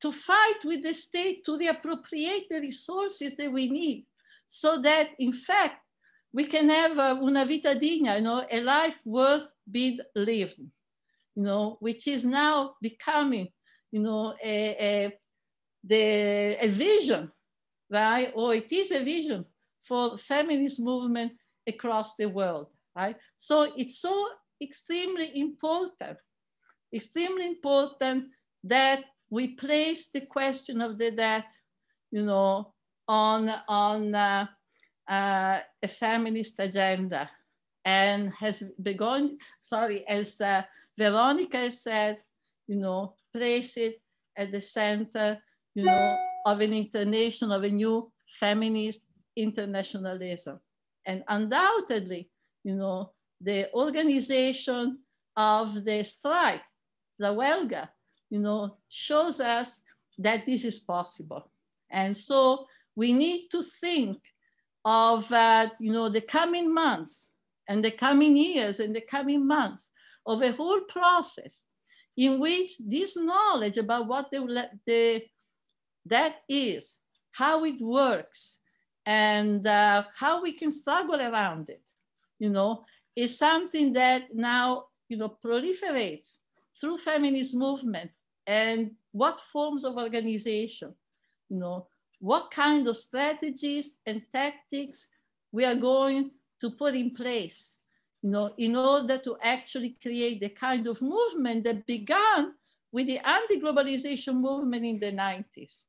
to fight with the state to reappropriate the resources that we need so that, in fact, we can have una vita digna, you know, a life worth being lived, you know, which is now becoming, you know, a vision, right? Or it is a vision for feminist movement across the world, right? So it's so extremely important that we place the question of the debt, you know, on a feminist agenda, and as Veronica has said, you know, place it at the center, you know, of an international, of a new feminist internationalism. And undoubtedly, you know, the organization of the strike, La Huelga, you know, shows us that this is possible. And so we need to think of, you know, the coming months and the coming years and the coming months of a whole process in which this knowledge about what that is, how it works, and how we can struggle around it, you know, is something that now, you know, proliferates through feminist movement. And what forms of organization, you know, what kind of strategies and tactics we are going to put in place, you know, in order to actually create the kind of movement that began with the anti-globalization movement in the 90s,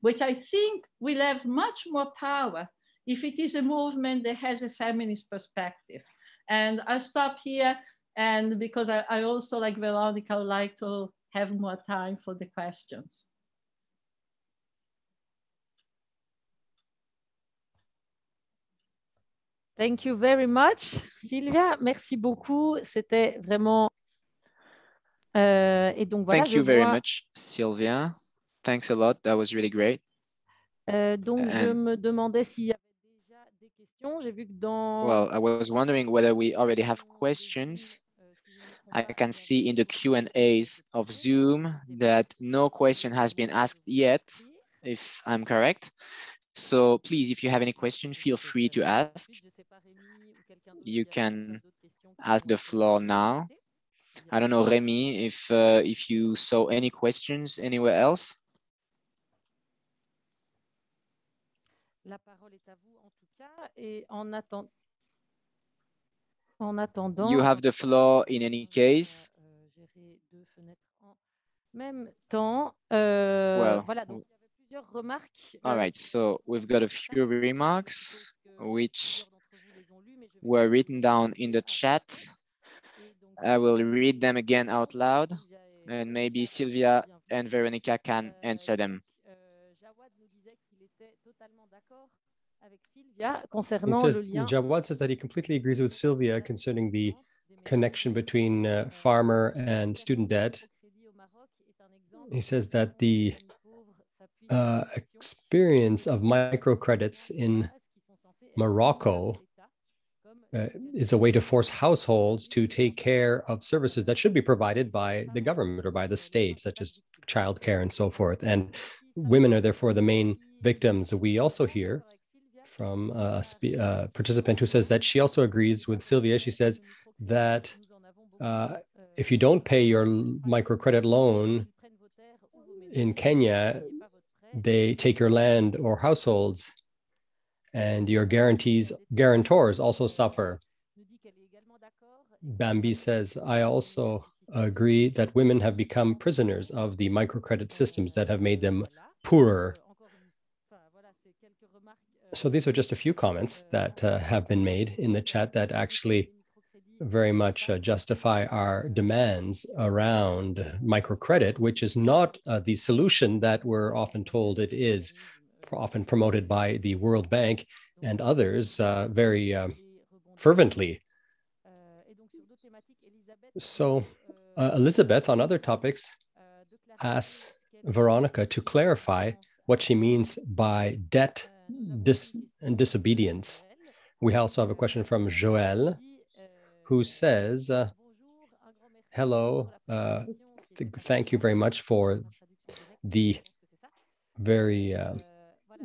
which I think will have much more power if it is a movement that has a feminist perspective. And I'll stop here, and because I also, like Veronica, would like to have more time for the questions. Thank you very much, Silvia. Merci beaucoup. C'était vraiment. Et donc voilà. Thank you very much, Silvia. Thanks a lot. That was really great. Donc je me demandais s'il y avait déjà des questions. J'ai vu que dans. Well, I was wondering whether we already have questions. I can see in the Q&As of Zoom that no question has been asked yet, if I'm correct. So please, if you have any question, feel free to ask. You can ask the floor now. I don't know, Remy, if you saw any questions anywhere else. La parole est à vous en tout cas, et en attendant, you have the floor in any case. Gérer deux fenêtres en même temps. Voilà, donc il y avait plusieurs remarques. All right, so we've got a few remarks which were written down in the chat. I will read them again out loud, and maybe Silvia and Veronica can answer them. It says, Jawad says that he completely agrees with Silvia concerning the connection between farmer and student debt. He says that the experience of microcredits in Morocco is a way to force households to take care of services that should be provided by the government or by the state, such as childcare and so forth. And women are therefore the main victims. We also hear from a participant who says that she also agrees with Silvia. She says that if you don't pay your microcredit loan in Kenya, they take your land or households, and your guarantors also suffer. Bambi says, I also agree that women have become prisoners of the microcredit systems that have made them poorer. So these are just a few comments that have been made in the chat that actually very much justify our demands around microcredit, which is not the solution that we're often told it is, often promoted by the World Bank and others very fervently. So Elizabeth, on other topics, asks Veronica to clarify what she means by debt and disobedience. We also have a question from Joël, who says, hello, thank you very much for the very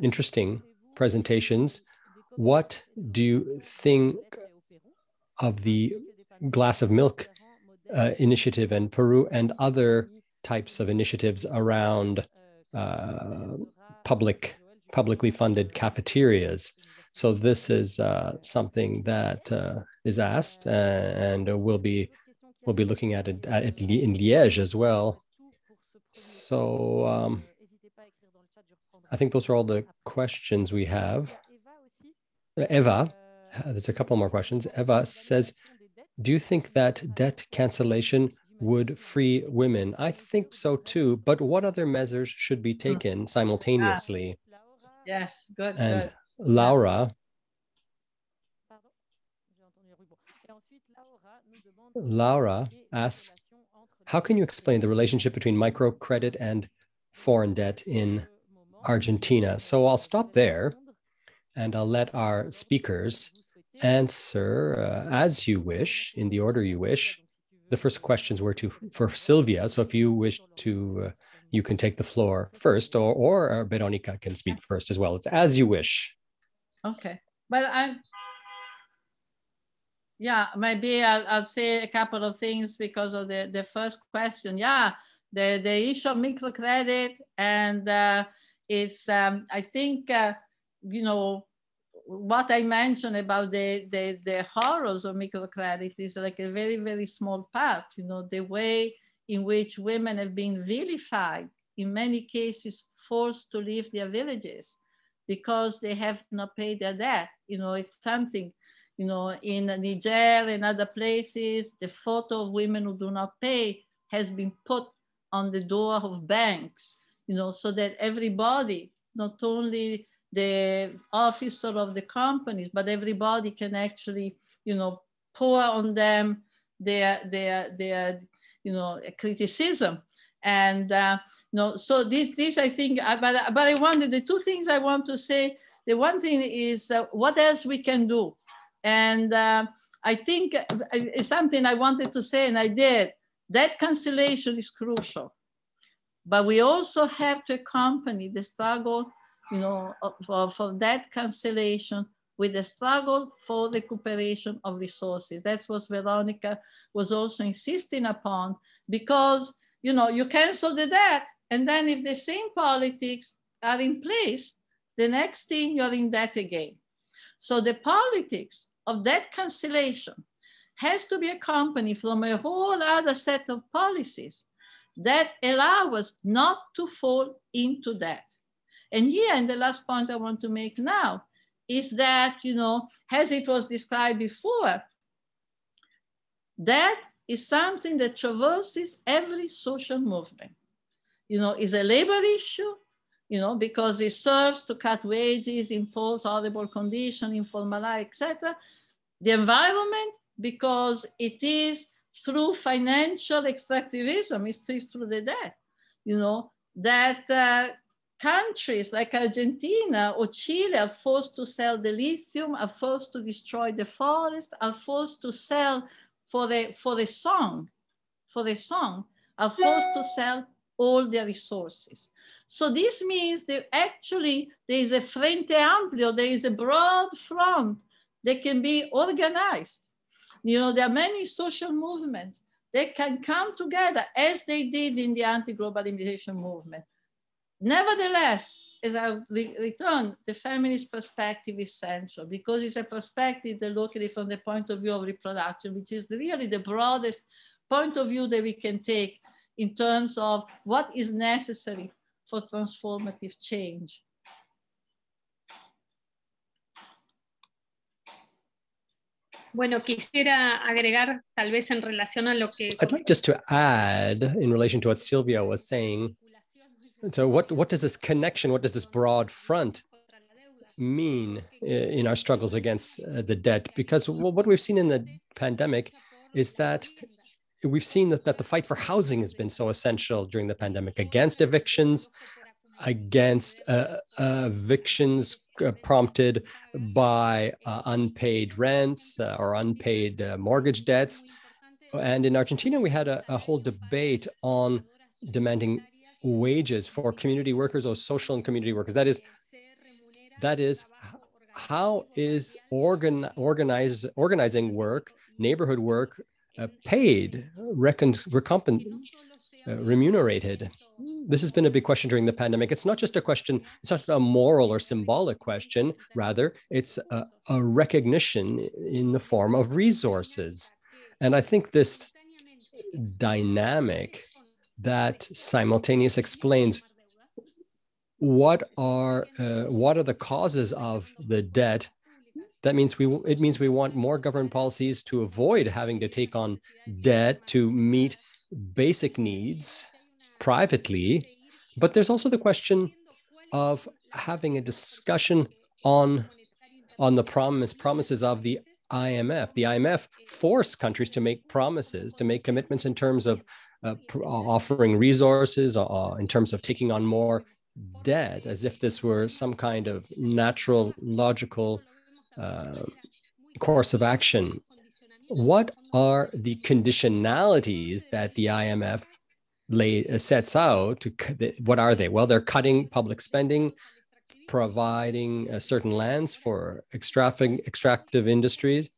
interesting presentations. What do you think of the glass of milk initiative in Peru and other types of initiatives around publicly funded cafeterias? So this is something that is asked, and we'll be looking at it in Liège as well. So I think those are all the questions we have. Eva, there's a couple more questions. Eva says, do you think that debt cancellation would free women? I think so too, but what other measures should be taken simultaneously? Yes, good. And good. Laura. Laura asks, how can you explain the relationship between microcredit and foreign debt in Argentina? So I'll stop there and I'll let our speakers answer as you wish, in the order you wish. The first questions were for Silvia, so if you wish to you can take the floor first, or Veronica can speak first as well. It's as you wish. Okay. Well, maybe I'll say a couple of things because of the first question. Yeah, the issue of microcredit, and it's, I think, you know, what I mentioned about the horrors of microcredit is like a very, very small part, you know, the way in which women have been vilified, in many cases forced to leave their villages because they have not paid their debt. You know, it's something, you know, in Niger and other places, the photo of women who do not pay has been put on the door of banks, you know, so that everybody, not only the officer of the companies, but everybody can actually, you know, pour on them their you know, criticism. And no, so this I think, but I wanted the two things I want to say. The one thing is what else we can do. And I think it's something I wanted to say, and I did, that cancellation is crucial. But we also have to accompany the struggle, you know, for that cancellation with the struggle for recuperation of resources. That's what Veronica was also insisting upon, because, you know, you cancel the debt, and then if the same politics are in place, the next thing you're in debt again. So the politics of debt cancellation has to be accompanied from a whole other set of policies that allow us not to fall into debt. And here, and the last point I want to make now is that, you know, as it was described before, debt is something that traverses every social movement. You know, it's a labor issue, you know, because it serves to cut wages, impose horrible conditions, informalize, etc. The environment, because it is through financial extractivism, it's through the debt, you know, that countries like Argentina or Chile are forced to sell the lithium, are forced to destroy the forest, are forced to sell for the song, are forced to sell all their resources. So this means that actually there is a frente amplio, there is a broad front that can be organized. You know, there are many social movements that can come together as they did in the anti-globalization movement. Nevertheless, as I return, the feminist perspective is central because it's a perspective that looks at it from the point of view of reproduction, which is really the broadest point of view that we can take in terms of what is necessary for transformative change. Bueno, quisiera agregar, tal vez en relación a lo que... I'd like just to add in relation to what Silvia was saying. So what does this connection, what does this broad front mean in our struggles against the debt? Because what we've seen in the pandemic is that we've seen that the fight for housing has been so essential during the pandemic, against evictions prompted by unpaid rents or unpaid mortgage debts. And in Argentina, we had a whole debate on demanding wages for community workers or social and community workers. That is, how is organizing work, neighborhood work, paid, remunerated? This has been a big question during the pandemic. It's not just a question, it's not a moral or symbolic question, rather it's a recognition in the form of resources. And I think this dynamic that simultaneous explains what are the causes of the debt. That means it means we want more government policies to avoid having to take on debt to meet basic needs privately. But there's also the question of having a discussion on the promises of the IMF. The IMF forced countries to make promises, to make commitments in terms of offering resources, in terms of taking on more debt, as if this were some kind of natural, logical course of action. What are the conditionalities that the IMF sets out? What are they? Well, they're cutting public spending, providing certain lands for extractive industries,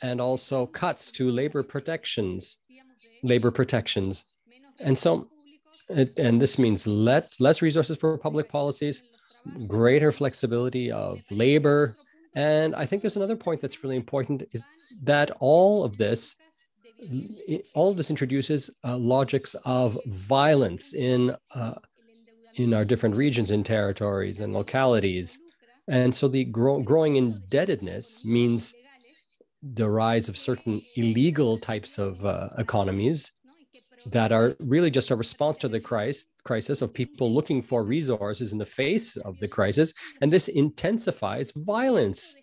and also cuts to labor protections. And so, and this means less resources for public policies, greater flexibility of labor. And I think there's another point that's really important, is that all of this introduces logics of violence in our different regions and territories and localities. And so the growing indebtedness means the rise of certain illegal types of economies that are really just a response to the crisis of people looking for resources in the face of the crisis. And this intensifies violence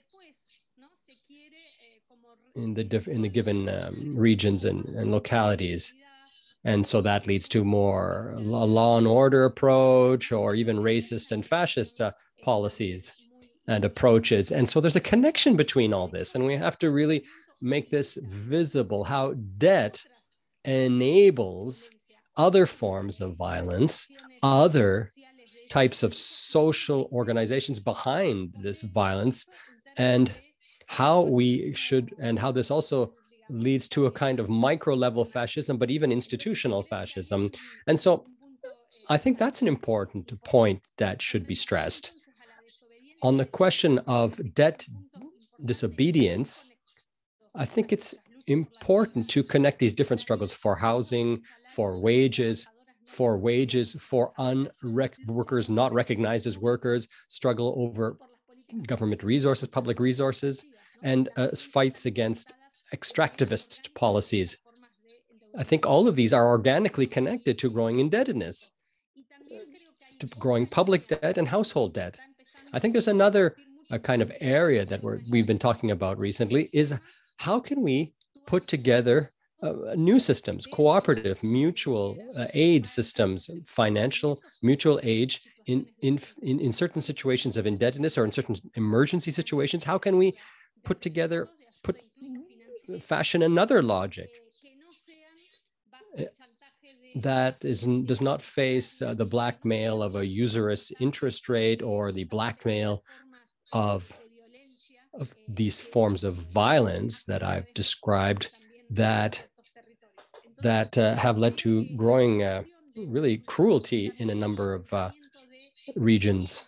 in the given regions and localities. And so that leads to more law and order approach, or even racist and fascist policies. and approaches. And so there's a connection between all this, and we have to really make this visible, how debt enables other forms of violence, other types of social organizations behind this violence, and how we should, and how this also leads to a kind of micro level fascism, but even institutional fascism. And so I think that's an important point that should be stressed. On the question of debt disobedience, I think it's important to connect these different struggles for housing, for wages, for workers not recognized as workers, struggle over government resources, public resources, and fights against extractivist policies. I think all of these are organically connected to growing indebtedness, to growing public debt and household debt. I think there's another kind of area that we've been talking about recently, is how can we put together new systems, cooperative, mutual aid systems, financial, mutual aid in certain situations of indebtedness or in certain emergency situations? How can we fashion another logic that does not face the blackmail of a usurious interest rate or the blackmail of these forms of violence that I've described, that have led to growing really cruelty in a number of regions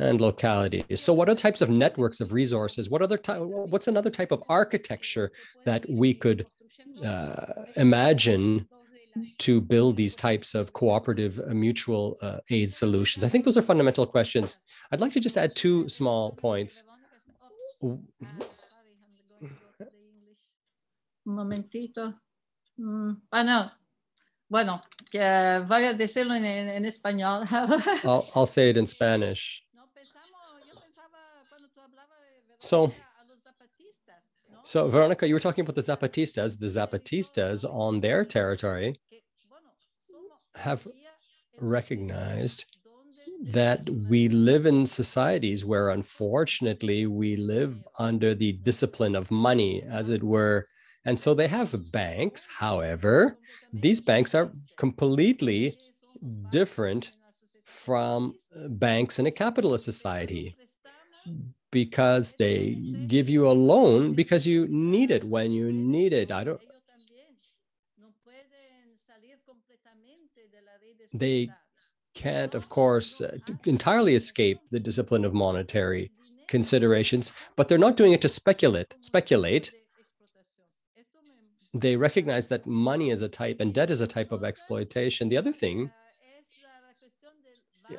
and localities. So what are types of networks of resources? What's another type of architecture that we could imagine to build these types of cooperative mutual aid solutions? I think those are fundamental questions. I'd like to just add two small points. Momentito. No. Bueno, que vaya a decirlo en español. I'll say it in Spanish. So Veronica, you were talking about the Zapatistas. The Zapatistas on their territory have recognized that we live in societies where, unfortunately, we live under the discipline of money, as it were. And so they have banks. However, these banks are completely different from banks in a capitalist society, because they give you a loan because you need it when you need it. They can't, of course, entirely escape the discipline of monetary considerations, but they're not doing it to speculate. They recognize that money is a type and debt is a type of exploitation. The other thing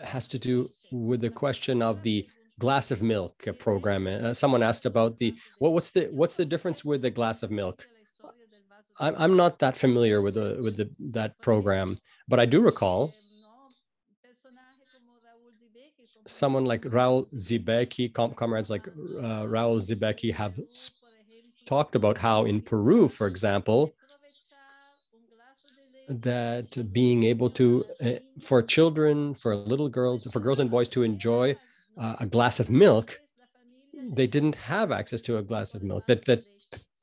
has to do with the question of the glass of milk program. Someone asked about what's the difference with the glass of milk. I'm not that familiar with that program, but I do recall someone like Raúl Zibechi, comrades like Raúl Zibechi have talked about how in Peru, for example, that being able to, for children, for little girls, for girls and boys to enjoy a glass of milk, they didn't have access to a glass of milk.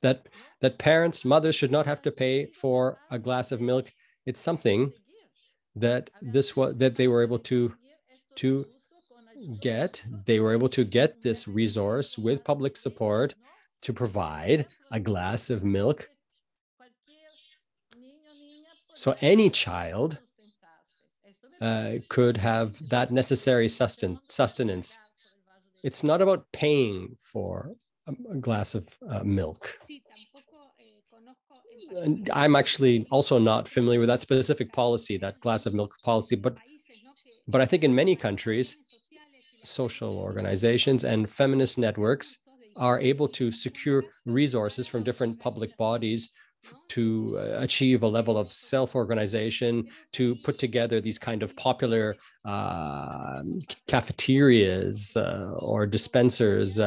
That parents, mothers should not have to pay for a glass of milk. It's something that they were able to get. They were able to get this resource with public support to provide a glass of milk, so any child could have that necessary sustenance. It's not about paying for a glass of milk. And I'm actually also not familiar with that specific policy, that glass of milk policy, but I think in many countries, social organizations and feminist networks are able to secure resources from different public bodies to achieve a level of self-organization, to put together these kind of popular cafeterias or dispensers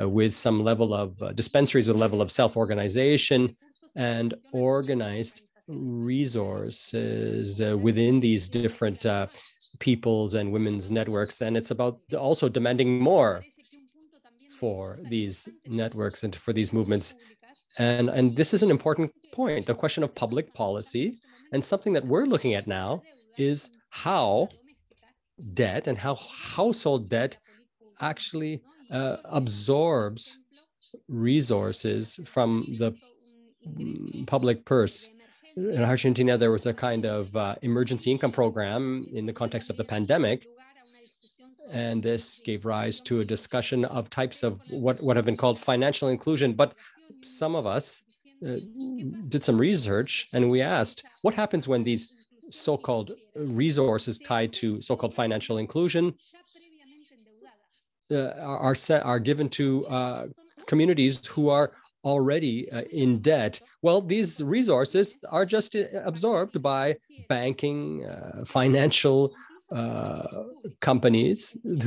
with some level of dispensaries with a level of self-organization, and organized resources within these different peoples and women's networks. And it's about also demanding more. for these networks and for these movements. And this is an important point, the question of public policy. And something that we're looking at now is how debt and how household debt actually absorbs resources from the public purse. In Argentina, there was a kind of emergency income program in the context of the pandemic. And this gave rise to a discussion of types of what have been called financial inclusion. But some of us did some research and we asked, what happens when these so-called resources tied to so-called financial inclusion are given to communities who are already in debt? Well, these resources are just absorbed by banking, financial companies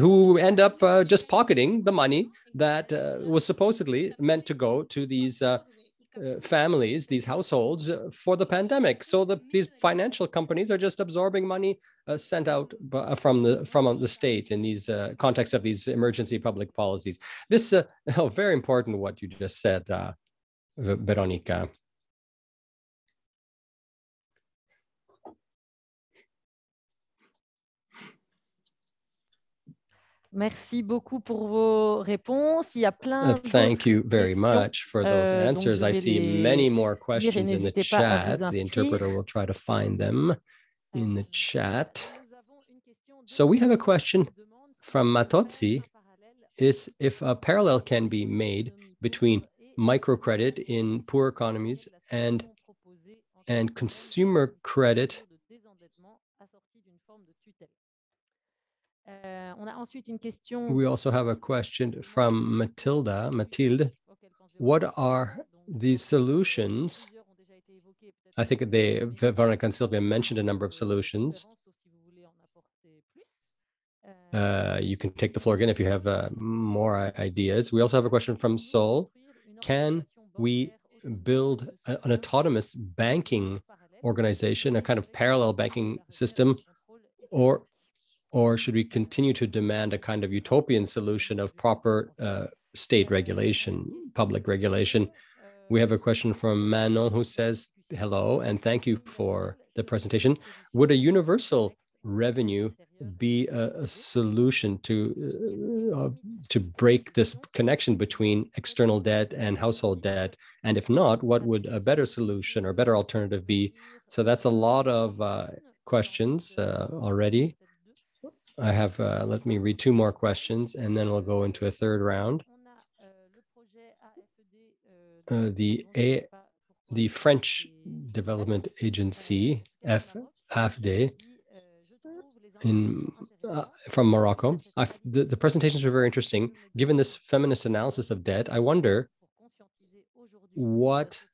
who end up just pocketing the money that was supposedly meant to go to these families, these households for the pandemic. So these financial companies are just absorbing money sent out from the state in these context of these emergency public policies. This very important what you just said, Veronica. Merci beaucoup pour vos réponses. Il y a plein thank you very much for those answers. I see many more questions in the chat. The interpreter will try to find them in the chat. So we have a question from Matozzi. Is if a parallel can be made between microcredit in poor economies and consumer credit. We also have a question from Mathilde. What are the solutions? I think Veronica and Silvia mentioned a number of solutions. You can take the floor again if you have more ideas. We also have a question from Sol. Can we build an autonomous banking organization, a kind of parallel banking system, or should we continue to demand a kind of utopian solution of proper state regulation, public regulation? We have a question from Manon who says, hello, and thank you for the presentation. Would a universal revenue be a solution to break this connection between external debt and household debt? And if not, what would a better solution or better alternative be? So that's a lot of questions already. I have, let me read two more questions and then we'll go into a third round. The French Development Agency, AFD, from Morocco. The presentations were very interesting. Given this feminist analysis of debt, I wonder what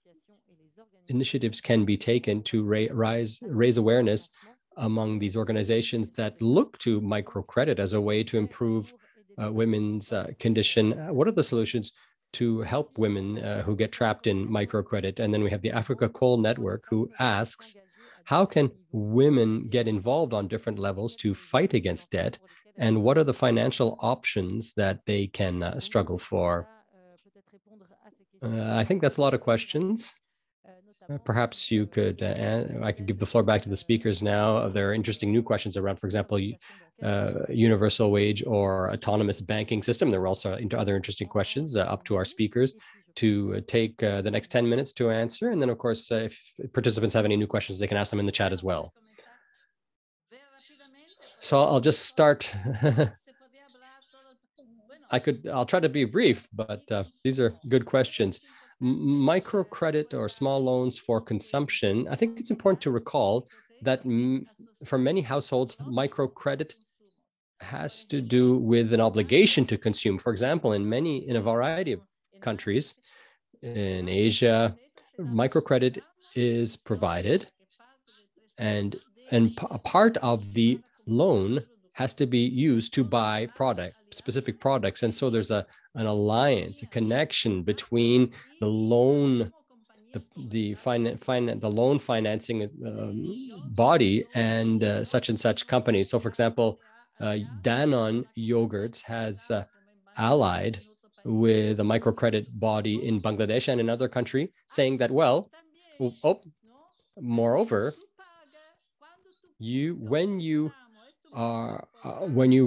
initiatives can be taken to raise awareness among these organizations that look to microcredit as a way to improve women's condition. What are the solutions to help women who get trapped in microcredit? And then we have the Africa Coal Network who asks, how can women get involved on different levels to fight against debt? And what are the financial options that they can struggle for? I think that's a lot of questions. Perhaps you could, I could give the floor back to the speakers now. There are interesting new questions around, for example, universal wage or autonomous banking system. There were also other interesting questions up to our speakers to take the next 10 minutes to answer. And then, of course, if participants have any new questions, they can ask them in the chat as well. So I'll just start. I'll try to be brief, but these are good questions. Microcredit or small loans for consumption. I think it's important to recall that for many households, microcredit has to do with an obligation to consume. For example, in a variety of countries in Asia, microcredit is provided, and a part of the loan has to be used to buy specific products. And so there's an alliance, a connection between the loan, the loan financing body and such and such companies. So for example, Danone Yogurts has allied with a microcredit body in Bangladesh and another country saying that, well, moreover, when you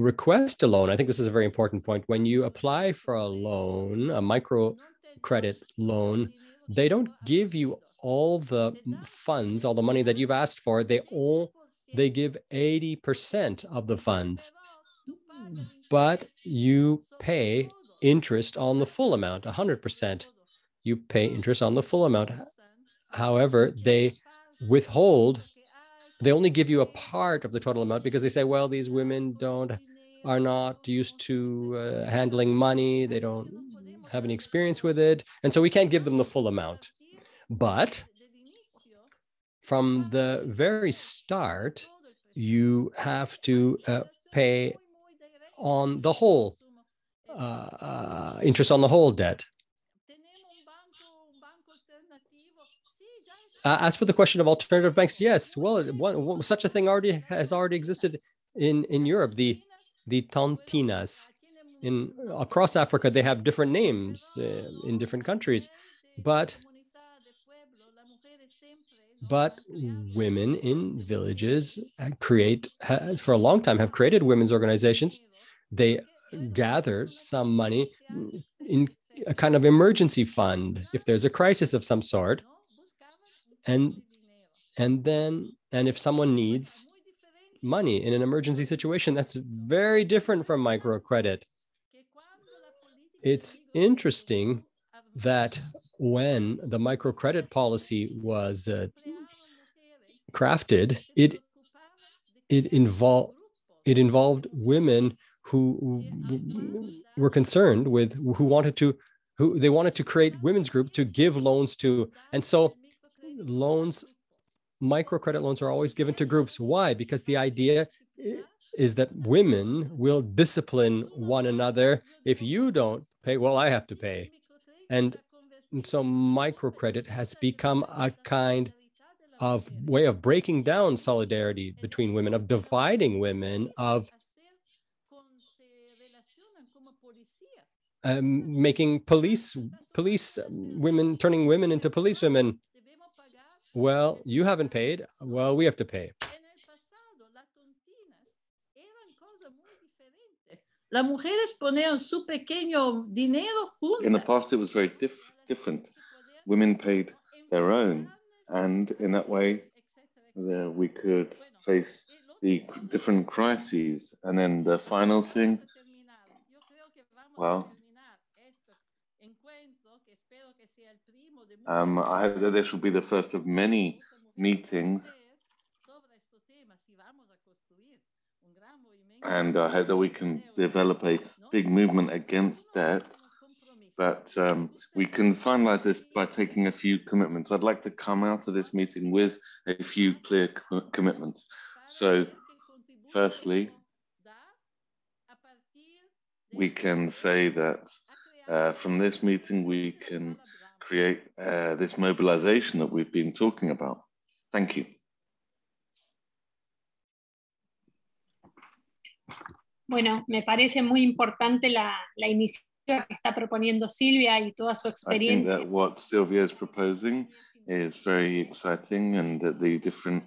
request a loan, I think this is a very important point, when you apply for a loan, a microcredit loan, they don't give you all the funds, all the money that you've asked for. They give 80% of the funds, but you pay interest on the full amount, 100%. You pay interest on the full amount. However, they withhold, they only give you a part of the total amount because they say, well, these women are not used to handling money. They don't have any experience with it. And so we can't give them the full amount. But from the very start, you have to pay on the whole, interest on the whole debt. As for the question of alternative banks, yes, well, such a thing has already existed in Europe. The Tontinas across Africa, they have different names in different countries, but women in villages for a long time have created women's organizations. They gather some money in a kind of emergency fund if there's a crisis of some sort. And if someone needs money in an emergency situation, that's very different from microcredit. It's interesting that when the microcredit policy was crafted, it involved women who were concerned with who wanted to create women's groups to give loans to, and so microcredit loans are always given to groups. Why? Because the idea is that women will discipline one another. If you don't pay, well, I have to pay. And so microcredit has become a kind of way of breaking down solidarity between women, of dividing women, of making police women, turning women into police women. Well, you haven't paid. Well, we have to pay. In the past, it was very different. Women paid their own. And in that way, we could face the different crises. And then the final thing, well, I hope that this will be the first of many meetings, and I hope that we can develop a big movement against debt, but we can finalize this by taking a few commitments. I'd like to come out of this meeting with a few clear commitments. So firstly, we can say that from this meeting, we can create this mobilization that we've been talking about. Thank you. Bueno, me parece muy importante la iniciativa que está proponiendo Silvia y toda su experiencia. I think that what Silvia is proposing is very exciting, and that the different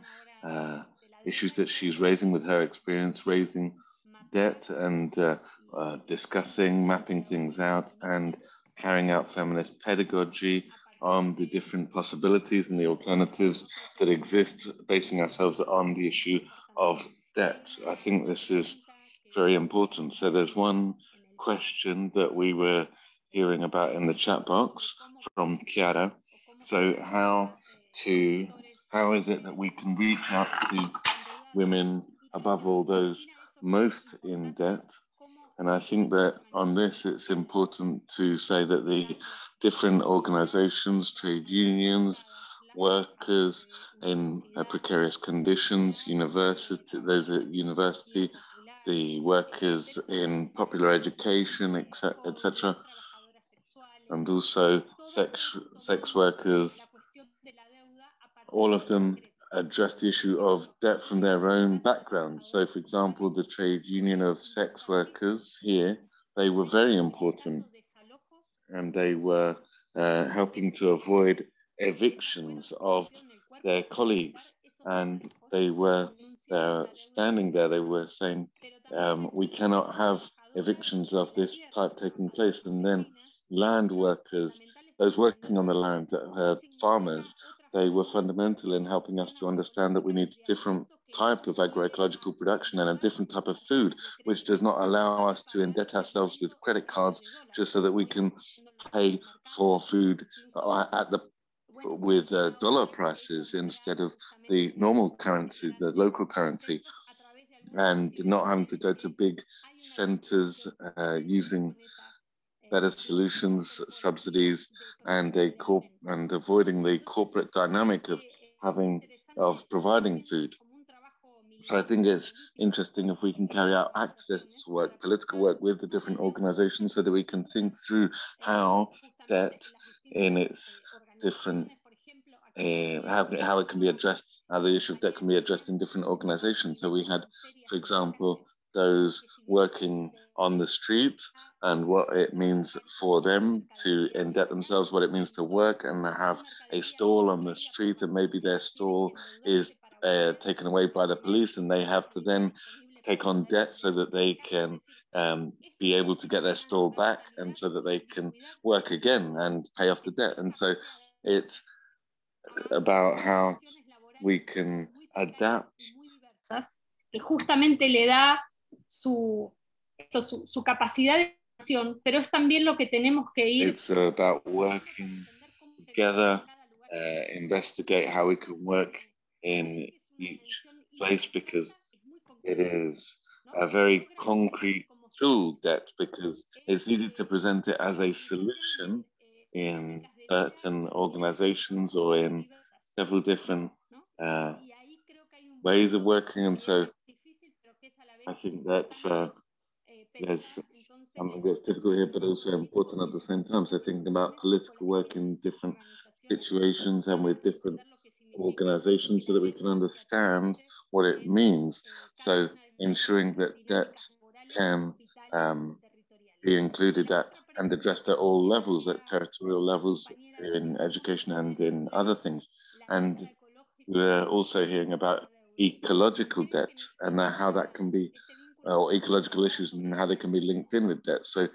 issues that she's raising with her experience, raising debt and discussing, mapping things out, and carrying out feminist pedagogy on the different possibilities and the alternatives that exist, basing ourselves on the issue of debt. I think this is very important. So there's one question that we were hearing about in the chat box from Chiara. So how is it that we can reach out to women, above all those most in debt? And I think that on this, it's important to say that the different organizations, trade unions, workers in precarious conditions, those at university, the workers in popular education, etc., and also sex workers, all of them address the issue of debt from their own background. So, for example, the trade union of sex workers here, they were very important and they were helping to avoid evictions of their colleagues. And they were standing there, they were saying, we cannot have evictions of this type taking place. And then land workers, those working on the land, farmers, they were fundamental in helping us to understand that we need a different type of agroecological production and a different type of food, which does not allow us to indebt ourselves with credit cards just so that we can pay for food at the with dollar prices instead of the normal currency, the local currency, and not having to go to big centers using better solutions, subsidies, and avoiding the corporate dynamic of providing food. So I think it's interesting if we can carry out activists work, political work with the different organizations so that we can think through how debt in its different, how it can be addressed, how the issue of debt can be addressed in different organizations. So we had, for example, those working on the street and what it means for them to indebt themselves, what it means to work and have a stall on the street, and maybe their stall is taken away by the police and they have to then take on debt so that they can be able to get their stall back and so that they can work again and pay off the debt. And so it's about how we can adapt. Que justamente le da su capacidad de acción, pero es también lo que tenemos que ir. It's about working together, investigate how we can work in each place, because it is a very concrete tool, debt, because it's easy to present it as a solution in certain organizations or in several different ways of working. And so I think that's there's something that's difficult here, but also important at the same time. So thinking about political work in different situations and with different organizations so that we can understand what it means. So ensuring that debt can be included at and addressed at all levels, at territorial levels, in education and in other things. And we're also hearing about ecological debt and how that can be, or ecological issues and how they can be linked in with debt. So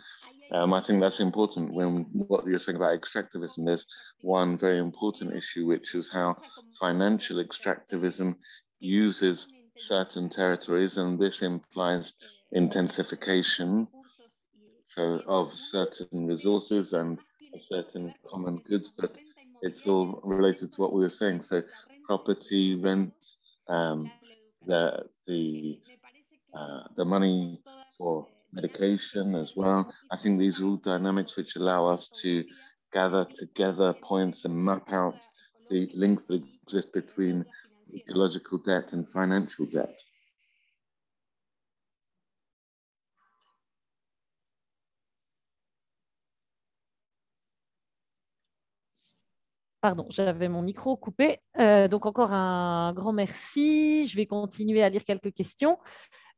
I think that's important when what you're saying about extractivism. There's one very important issue, which is how financial extractivism uses certain territories, and this implies intensification of certain resources and of certain common goods, but it's all related to what we were saying. So property, rent, the money for medication as well. I think these are all dynamics which allow us to gather together points and map out the links that exist between ecological debt and financial debt. Pardon, j'avais mon micro coupé. Donc encore un grand merci. Je vais continuer à lire quelques questions.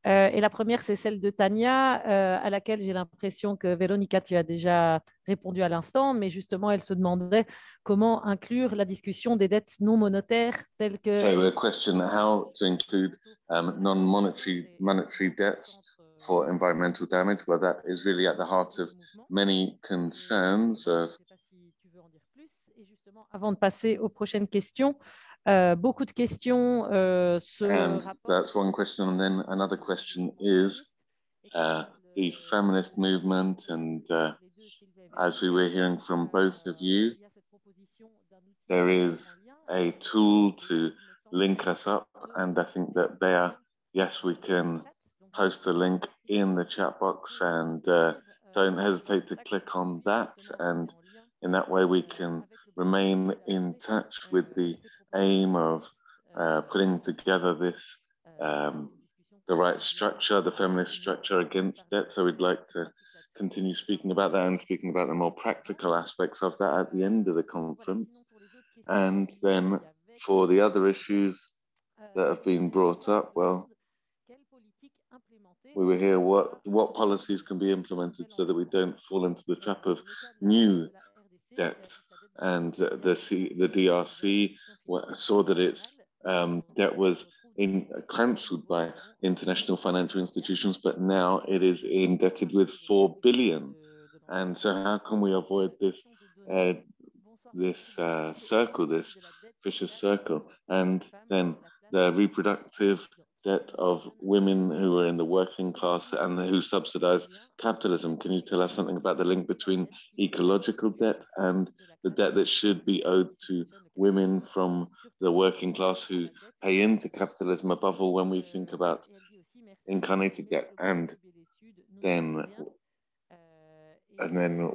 Et la première, c'est celle de Tania, à laquelle j'ai l'impression que Véronica, tu as déjà répondu à l'instant, mais justement, elle se demandait comment inclure la discussion des dettes non monétaires telles que... So, a question, how to include non-monetary debts for environmental damage. Well, that is really at the heart of many concerns of... Avant de passer aux prochaines questions, beaucoup de questions sur... And that's one question, and then another question is the feminist movement, and as we were hearing from both of you, there is a tool to link us up, and I think that there, yes, we can post the link in the chat box, and don't hesitate to click on that, and in that way we can remain in touch with the aim of putting together this, the right structure, the feminist structure against debt. So we'd like to continue speaking about that and speaking about the more practical aspects of that at the end of the conference. And then for the other issues that have been brought up, well, we were here, what policies can be implemented so that we don't fall into the trap of new debt. And the DRC saw that its debt was cancelled by international financial institutions, but now it is indebted with 4 billion. And so how can we avoid this circle, this vicious circle? And then the reproductive debt of women who are in the working class and who subsidize capitalism. Can you tell us something about the link between ecological debt and the debt that should be owed to women from the working class who pay into capitalism, above all when we think about incarnated debt? And then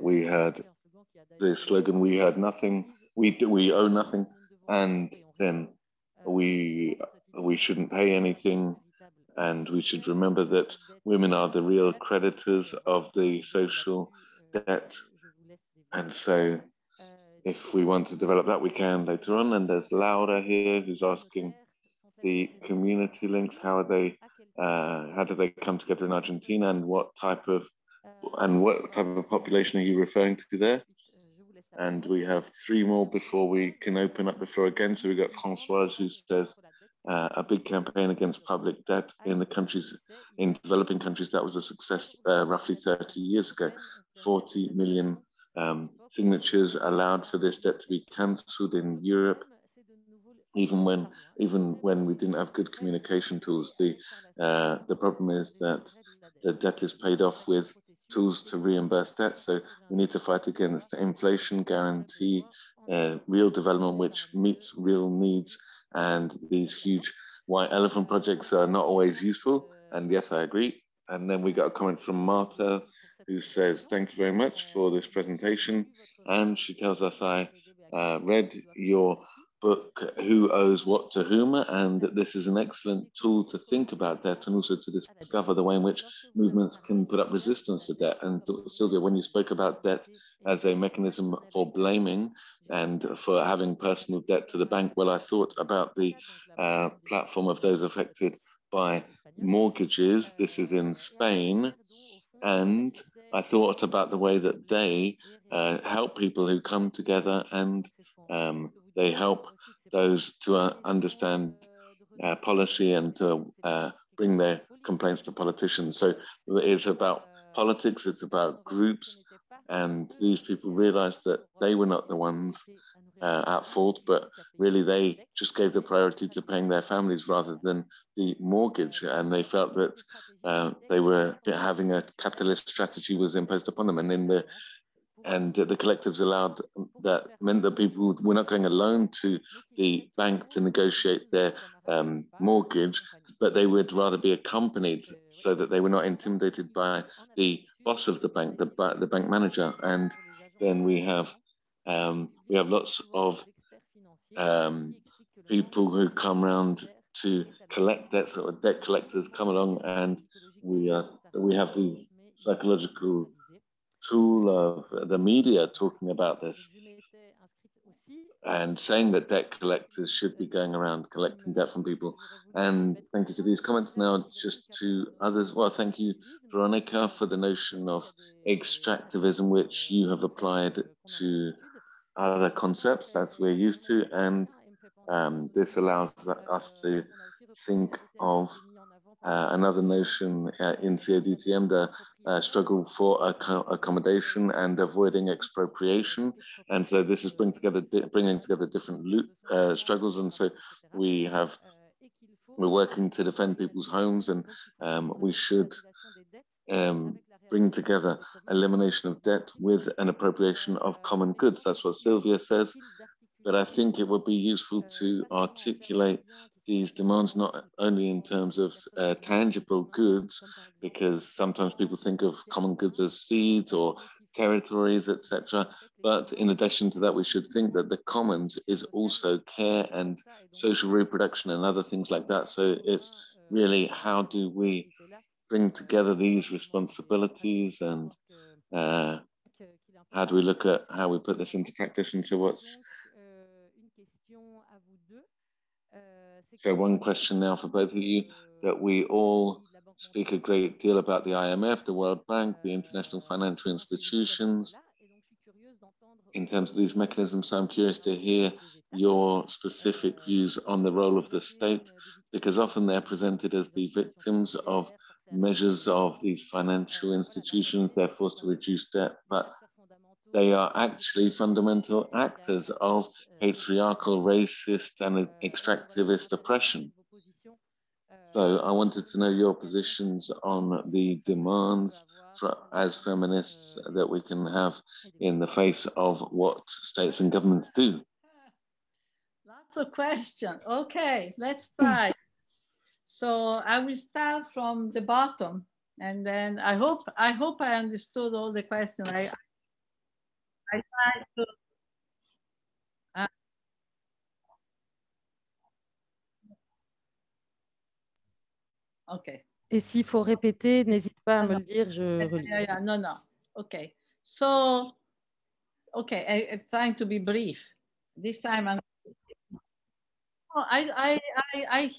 we heard the slogan, we heard nothing, we owe nothing, and then we shouldn't pay anything, and we should remember that women are the real creditors of the social debt. And so if we want to develop that, we can later on. And there's Laura here who's asking the community links, how do they come together in Argentina, and what type of population are you referring to there? And we have 3 more before we can open up the floor again. So we've got Françoise, who says a big campaign against public debt in developing countries. That was a success roughly 30 years ago. 40 million signatures allowed for this debt to be cancelled in Europe, even when we didn't have good communication tools. The problem is that the debt is paid off with tools to reimburse debt. So we need to fight against inflation, guarantee real development which meets real needs. And these huge white elephant projects are not always useful. And yes, I agree. And then we got a comment from Marta, who says, thank you very much for this presentation. And she tells us, I read your book, Who Owes What to Whom? And that this is an excellent tool to think about debt and also to discover the way in which movements can put up resistance to debt. And Silvia, when you spoke about debt as a mechanism for blaming and for having personal debt to the bank, well, I thought about the platform of those affected by mortgages. This is in Spain. And I thought about the way that they help people who come together, and they help those to understand policy and to bring their complaints to politicians. So it's about politics, it's about groups, and these people realized that they were not the ones at fault, but really they just gave the priority to paying their families rather than the mortgage. And they felt that they were having a capitalist strategy was imposed upon them. And the collectives allowed that meant that people were not going alone to the bank to negotiate their mortgage, but they would rather be accompanied so that they were not intimidated by the boss of the bank, the bank manager. And then we have lots of people who come around to collect debts, or debt collectors come along, and we have these psychological tool of the media talking about this and saying that debt collectors should be going around collecting debt from people. And thank you for these comments. Now, just to others, well, thank you, Veronica, for the notion of extractivism, which you have applied to other concepts as we're used to. And this allows us to think of another notion in CADTM, the struggle for accommodation and avoiding expropriation. And so this is bringing together different struggles. And so we're working to defend people's homes, and we should bring together elimination of debt with an appropriation of common goods. That's what Silvia says. But I think it would be useful to articulate these demands not only in terms of tangible goods, because sometimes people think of common goods as seeds or territories, etc. But in addition to that, we should think that the commons is also care and social reproduction and other things like that. So it's really, how do we bring together these responsibilities, and how do we look at how we put this into practice? And so what's So one question now for both of you, that we all speak a great deal about the IMF, the World Bank, the international financial institutions, in terms of these mechanisms. So I'm curious to hear your specific views on the role of the state, because often they're presented as the victims of measures of these financial institutions. They're forced to reduce debt, but they are actually fundamental actors of patriarchal, racist, and extractivist oppression. So I wanted to know your positions on the demands for, as feminists, that we can have in the face of what states and governments do. Lots of questions. Okay, let's try. So I will start from the bottom, and then I hope I understood all the questions. I tried to. Okay. Et s'il faut répéter, n'hésite pas à me le dire, je relis. Yeah. No, no. Okay. So, okay, I'm trying to be brief. This time I'm. Oh, I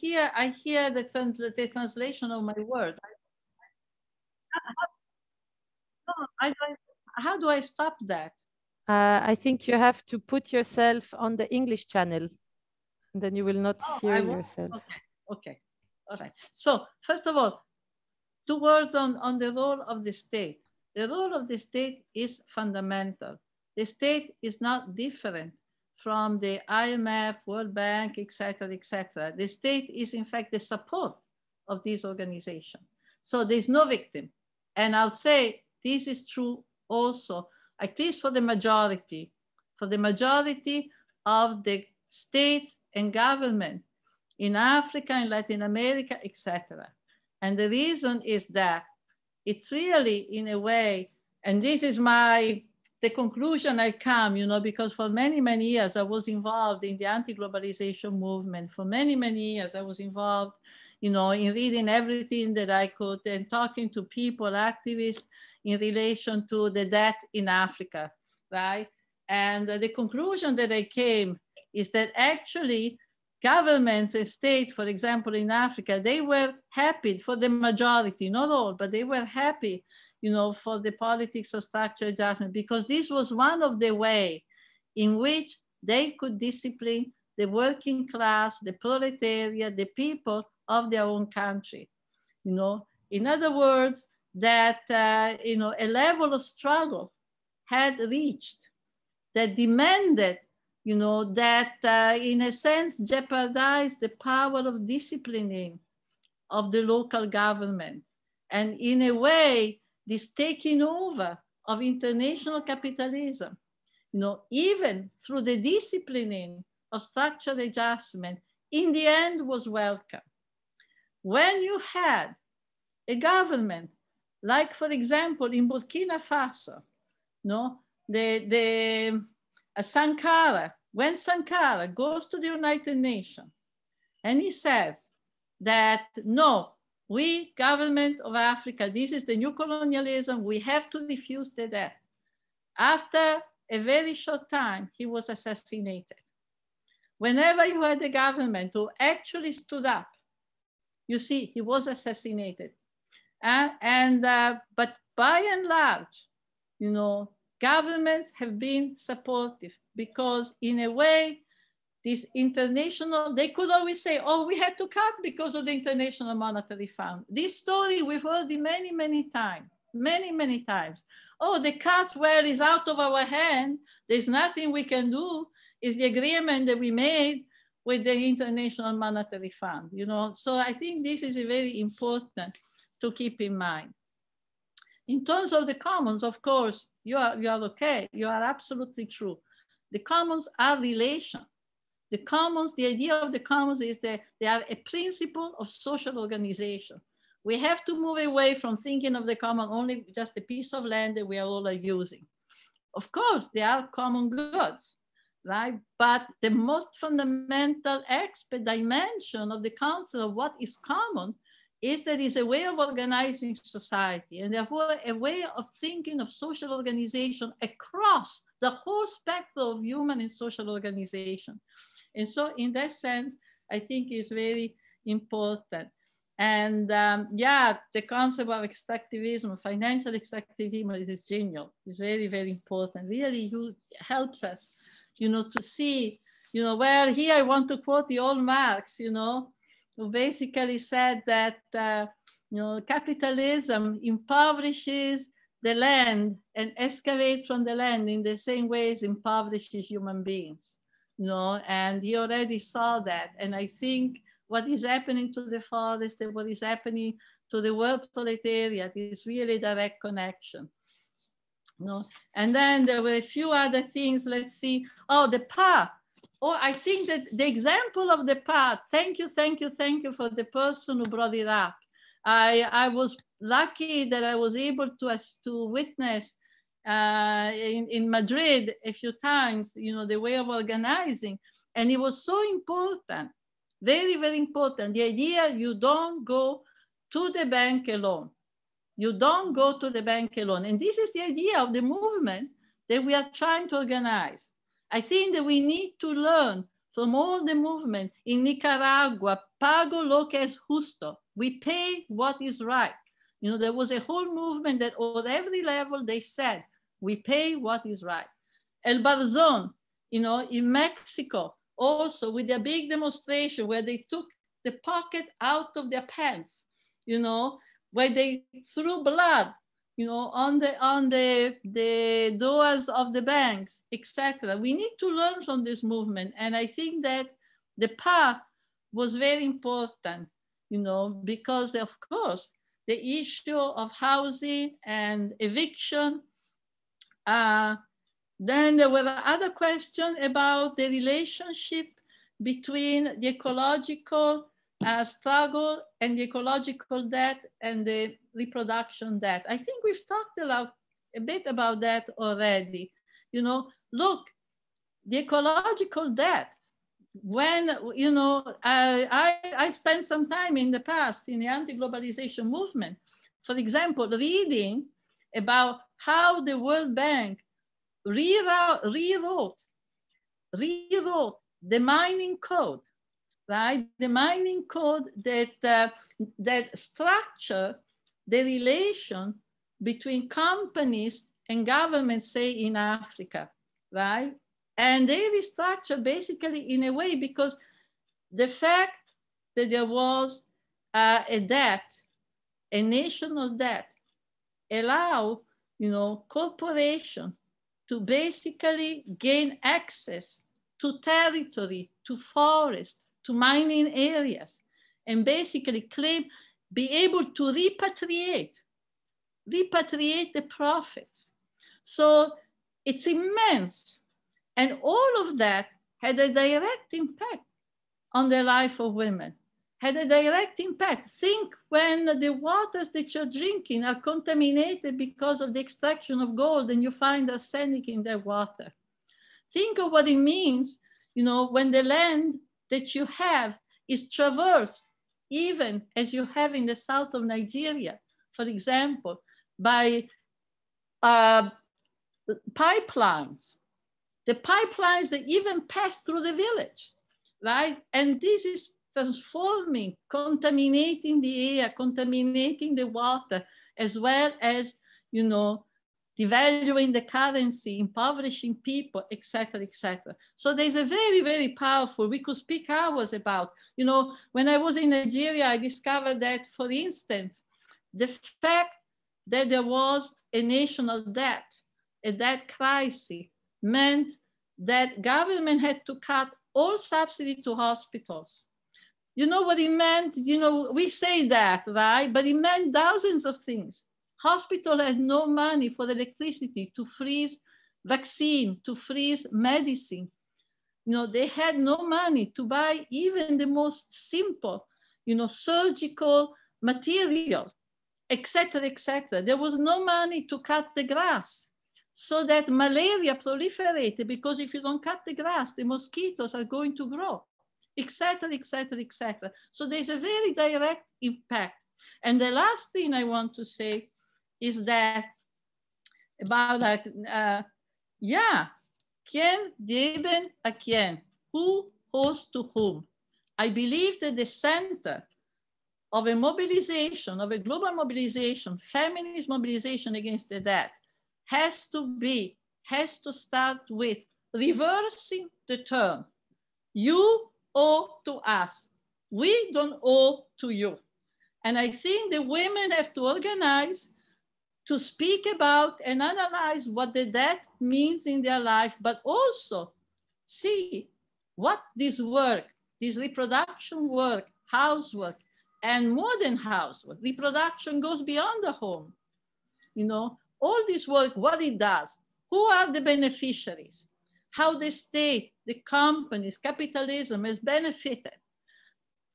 hear the translation of my words. How do I stop that? I think you have to put yourself on the English channel, and then you will not hear yourself. Okay. Okay. All right. So first of all, two words on the role of the state. The role of the state is fundamental. The state is not different from the IMF, World Bank, etc., etc. The state is in fact the support of these organizations. So there's no victim. And I would say this is true also, at least for the majority of the states and government in Africa, in Latin America, etc. And the reason is that it's really, in a way, and this is the conclusion I come, you know, because for many, many years, I was involved in the anti-globalization movement. For many, many years, I was involved, you know, in reading everything that I could and talking to people, activists, in relation to the debt in Africa, right? And the conclusion that I came is that actually, governments and states, for example, in Africa, they were happy for the majority, not all, but they were happy, you know, for the politics of structural adjustment, because this was one of the ways in which they could discipline the working class, the proletariat, the people of their own country. You know, in other words, that, you know, a level of struggle had reached that demanded, you know, that in a sense jeopardized the power of disciplining of the local government. And in a way, this taking over of international capitalism, you know, even through the disciplining of structural adjustment, in the end was welcome. When you had a government, like for example, in Burkina Faso, you know, Sankara, when Sankara goes to the United Nations and he says that, no, we, government of Africa, this is the new colonialism, we have to refuse the debt. After a very short time, he was assassinated. Whenever you had a government who actually stood up, you see, he was assassinated. But by and large, you know, governments have been supportive because in a way, this international, they could always say, oh, we had to cut because of the International Monetary Fund. This story we've heard many, many times, many, many times. Oh, the cuts, well, is out of our hand. There's nothing we can do. It's the agreement that we made with the International Monetary Fund, you know? So I think this is very important to keep in mind. In terms of the commons, of course, you are okay. You are absolutely true. The commons are relation. The commons, the idea of the commons is that they are a principle of social organization. We have to move away from thinking of the common only just a piece of land that we all are using. Of course, there are common goods, right? But the most fundamental expert dimension of the concept of what is common is that it's a way of organizing society and therefore a way of thinking of social organization across the whole spectrum of human and social organization. And so in that sense, I think is very important. And yeah, the concept of extractivism, financial extractivism is genial. It's very, very important. Really helps us, you know, to see, you know, well, here I want to quote the old Marx, you know, who basically said that, you know, capitalism impoverishes the land and excavates from the land in the same way it impoverishes human beings, you know, and he already saw that. And I think what is happening to the forest and what is happening to the world proletariat is really direct connection. No? And then there were a few other things, let's see. Oh, the PA. Oh, I think that the example of the PA, thank you for the person who brought it up. I was lucky that I was able to witness in Madrid a few times, you know, the way of organizing. And it was so important. Very, very important. The idea you don't go to the bank alone. You don't go to the bank alone. And this is the idea of the movement that we are trying to organize. I think that we need to learn from all the movement in Nicaragua, pago lo que es justo. We pay what is right. You know, there was a whole movement that on every level they said, we pay what is right. El Barzon, you know, in Mexico, also with their big demonstration where they took the pocket out of their pants, you know, where they threw blood, you know, on the doors of the banks, etc. We need to learn from this movement. And I think that the PA was very important, you know, because of course, the issue of housing and eviction, then there were other questions about the relationship between the ecological struggle and the ecological debt and the reproduction debt. I think we've talked a bit about that already. You know, look, the ecological debt, when, you know, I spent some time in the past in the anti-globalization movement, for example, reading about how the World Bank rewrote the mining code, right? The mining code that structure the relation between companies and governments, say in Africa, right? And they restructure basically in a way because the fact that there was a debt, a national debt, allow, you know, corporation to basically gain access to territory, to forest, to mining areas, and basically claim, be able to repatriate the profits. So it's immense. And all of that had a direct impact on the life of women, had a direct impact. Think when the waters that you're drinking are contaminated because of the extraction of gold and you find arsenic in that water. Think of what it means, you know, when the land that you have is traversed, even as you have in the south of Nigeria, for example, by pipelines. The pipelines that even pass through the village, right? And this is transforming, contaminating the air, contaminating the water, as well as, you know, devaluing the currency, impoverishing people, et cetera, et cetera. So there's a very, very powerful, we could speak hours about, you know, when I was in Nigeria, I discovered that, for instance, the fact that there was a national debt, a debt crisis, meant that government had to cut all subsidy to hospitals. You know what it meant? You know, we say that, right? But it meant thousands of things. Hospital had no money for electricity, to freeze vaccine, to freeze medicine. You know, they had no money to buy even the most simple, you know, surgical material, et cetera, et cetera. There was no money to cut the grass so that malaria proliferated because if you don't cut the grass, the mosquitoes are going to grow. Et cetera, et cetera, et cetera. So there's a very direct impact. And the last thing I want to say is that about that, yeah, ¿quién deben a quién? Who owes to whom? I believe that the center of a mobilization, of a global mobilization, feminist mobilization against the debt has to start with reversing the term. You owe to us. We don't owe to you. And I think the women have to organize to speak about and analyze what the debt means in their life, but also see what this work, this reproduction work, housework, and more than housework, reproduction goes beyond the home. You know, all this work, what it does, who are the beneficiaries, how the state, the companies, capitalism has benefited.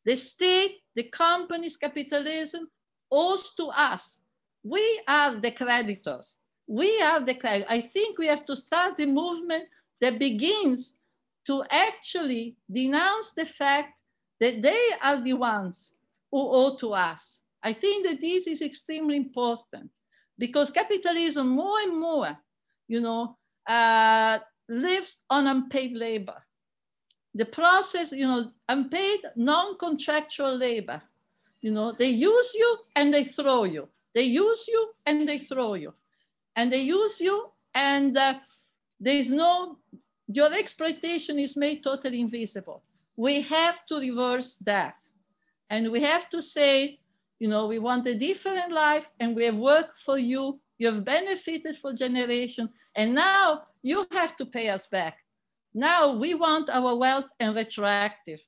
The state, the companies, capitalism owes to us. We are the creditors. We are the creditors. I think we have to start a movement that begins to actually denounce the fact that they are the ones who owe to us. I think that this is extremely important because capitalism more and more, you know, lives on unpaid labor. The process, you know, unpaid, non-contractual labor. You know, they use you and they throw you. They use you and they throw you. And they use you and there's no, your exploitation is made totally invisible. We have to reverse that. And we have to say, you know, we want a different life and we have worked for you. You have benefited for generation. And now you have to pay us back. Now we want our wealth and retroactive.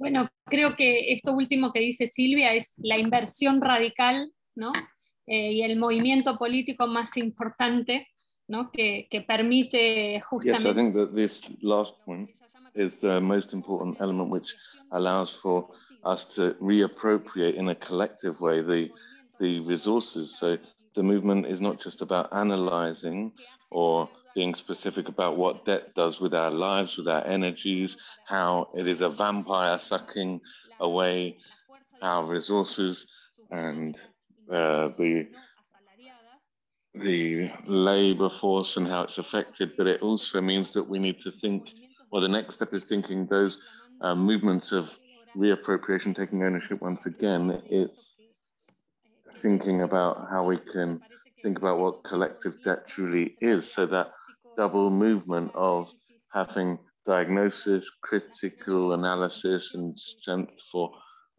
Bueno, creo que esto último que dice Silvia es la inversión radical, ¿no? Y el movimiento político más importante, ¿no? que permite justamente... Yes, I think that this last point is the most important element which allows for us to reappropriate in a collective way the resources. So the movement is not just about analyzing or being specific about what debt does with our lives, with our energies, how it is a vampire sucking away our resources and the labor force and how it's affected, but it also means that we need to think, well, the next step is thinking those movements of reappropriation, taking ownership once again, it's thinking about how we can think about what collective debt truly is, so that double movement of having diagnosis, critical analysis, and strength for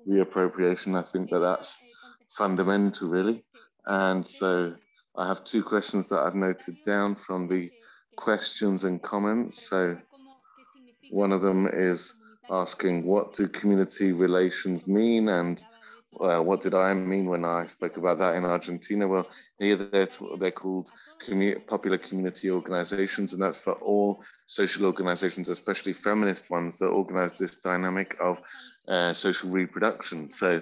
reappropriation, I think that that's fundamental, really. And so I have two questions that I've noted down from the questions and comments. So one of them is asking, what do community relations mean? And what did I mean when I spoke about that in Argentina? Well, here they're called popular community organizations, and that's for all social organizations, especially feminist ones that organize this dynamic of social reproduction. So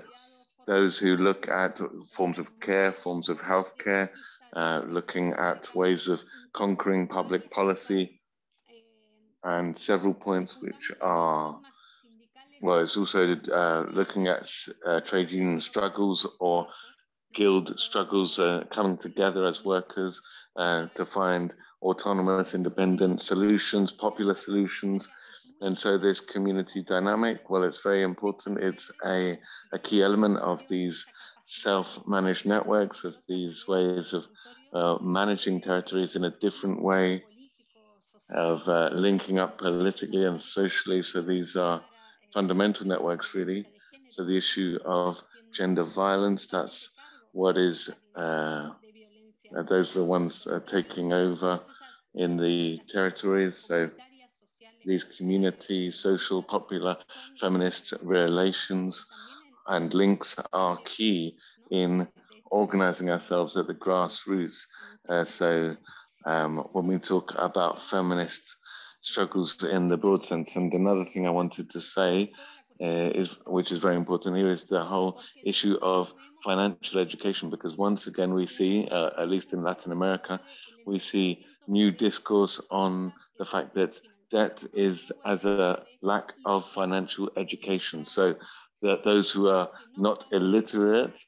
those who look at forms of care, forms of healthcare, looking at ways of conquering public policy, and several points which are... Well, it's also looking at trade union struggles or guild struggles, coming together as workers to find autonomous, independent solutions, popular solutions. And so this community dynamic, well, it's very important. It's a key element of these self-managed networks, of these ways of managing territories in a different way, of linking up politically and socially. So these are fundamental networks, really. So the issue of gender violence, that's what is, those are the ones taking over in the territories. So these community, social, popular, feminist relations and links are key in organizing ourselves at the grassroots. When we talk about feminist struggles in the broad sense. And another thing I wanted to say, which is very important here, is the whole issue of financial education, because once again we see, at least in Latin America, we see new discourse on the fact that debt is as a lack of financial education. So that those who are not illiterate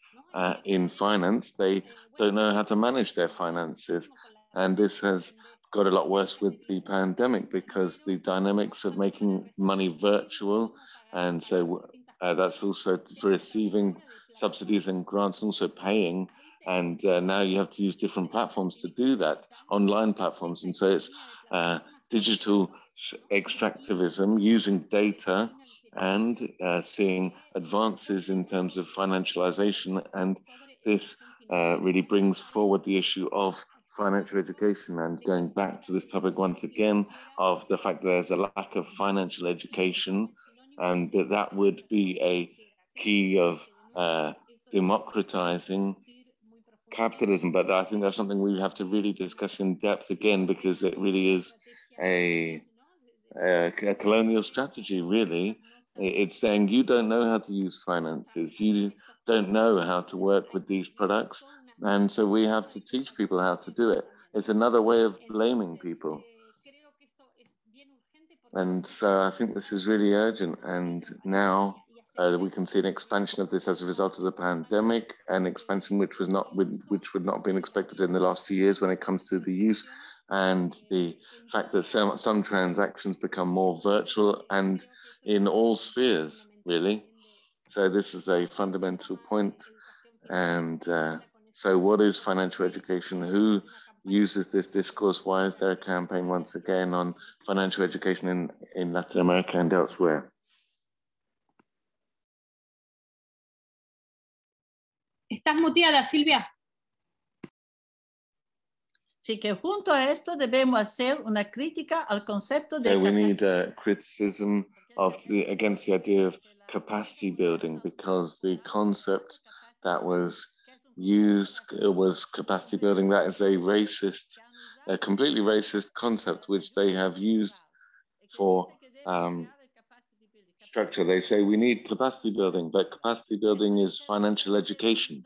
in finance, they don't know how to manage their finances. And this has got a lot worse with the pandemic because the dynamics of making money virtual, and so that's also for receiving subsidies and grants, and also paying. And now you have to use different platforms to do that, online platforms. And so it's digital extractivism using data and seeing advances in terms of financialization. And this really brings forward the issue of financial education, and going back to this topic once again of the fact that there's a lack of financial education, and that would be a key of democratizing capitalism. But I think that's something we have to really discuss in depth again, because it really is a colonial strategy, really. It's saying you don't know how to use finances, you don't know how to work with these products, and so we have to teach people how to do it. It's another way of blaming people. And so I think this is really urgent. And now we can see an expansion of this as a result of the pandemic, an expansion which was not, which would not have been expected in the last few years when it comes to the use and the fact that some transactions become more virtual and in all spheres, really. So this is a fundamental point. And so what is financial education? Who uses this discourse? Why is there a campaign once again on financial education in Latin America and elsewhere? Estás muteada, Silvia. Así que junto a esto debemos hacer una crítica al concepto de... So we need a criticism of against the idea of capacity building, because the concept that was used was capacity building. That is a racist, a completely racist concept which they have used for structure. They say we need capacity building, but capacity building is financial education.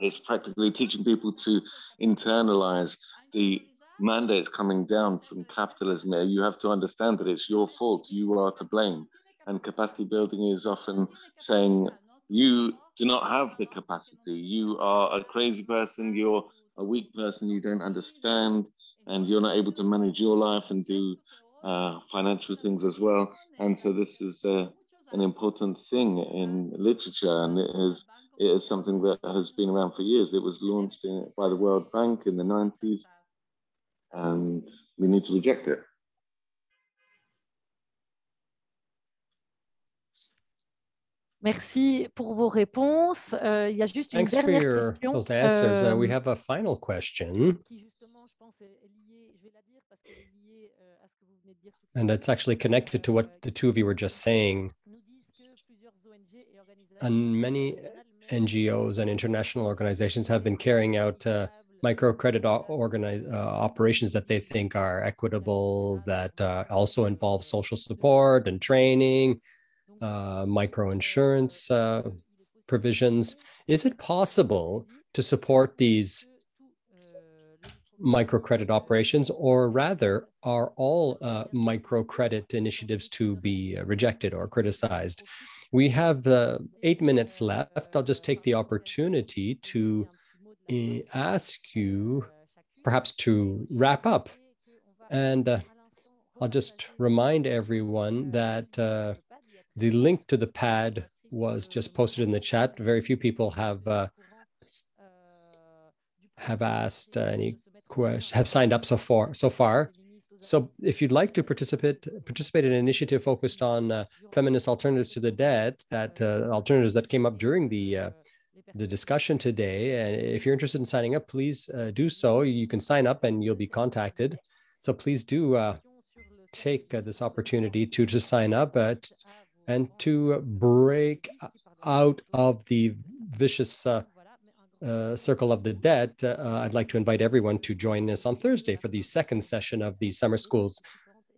It's practically teaching people to internalize the mandates coming down from capitalism. You have to understand that it's your fault, you are to blame. And capacity building is often saying you do not have the capacity. You are a crazy person, you're a weak person, you don't understand, and you're not able to manage your life and do financial things as well. And so this is an important thing in literature, and it is something that has been around for years. It was launched by the World Bank in the 90s, and we need to reject it. Merci pour vos réponses. Il y a juste une dernière question. Thanks for your answers. We have a final question. And it's actually connected to what the two of you were just saying. And many NGOs and international organizations have been carrying out microcredit operations that they think are equitable, that also involve social support and training, microinsurance provisions. Is it possible to support these microcredit operations, or rather are all microcredit initiatives to be rejected or criticized? We have 8 minutes left. I'll just take the opportunity to ask you perhaps to wrap up. And I'll just remind everyone that the link to the pad was just posted in the chat. Very few people have asked any questions, have signed up so far. So if you'd like to participate in an initiative focused on feminist alternatives to the debt, that alternatives that came up during the discussion today, and if you're interested in signing up, please do so. You can sign up and you'll be contacted. So please do take this opportunity to sign up and to break out of the vicious circle of the debt. I'd like to invite everyone to join us on Thursday for the second session of the summer schools.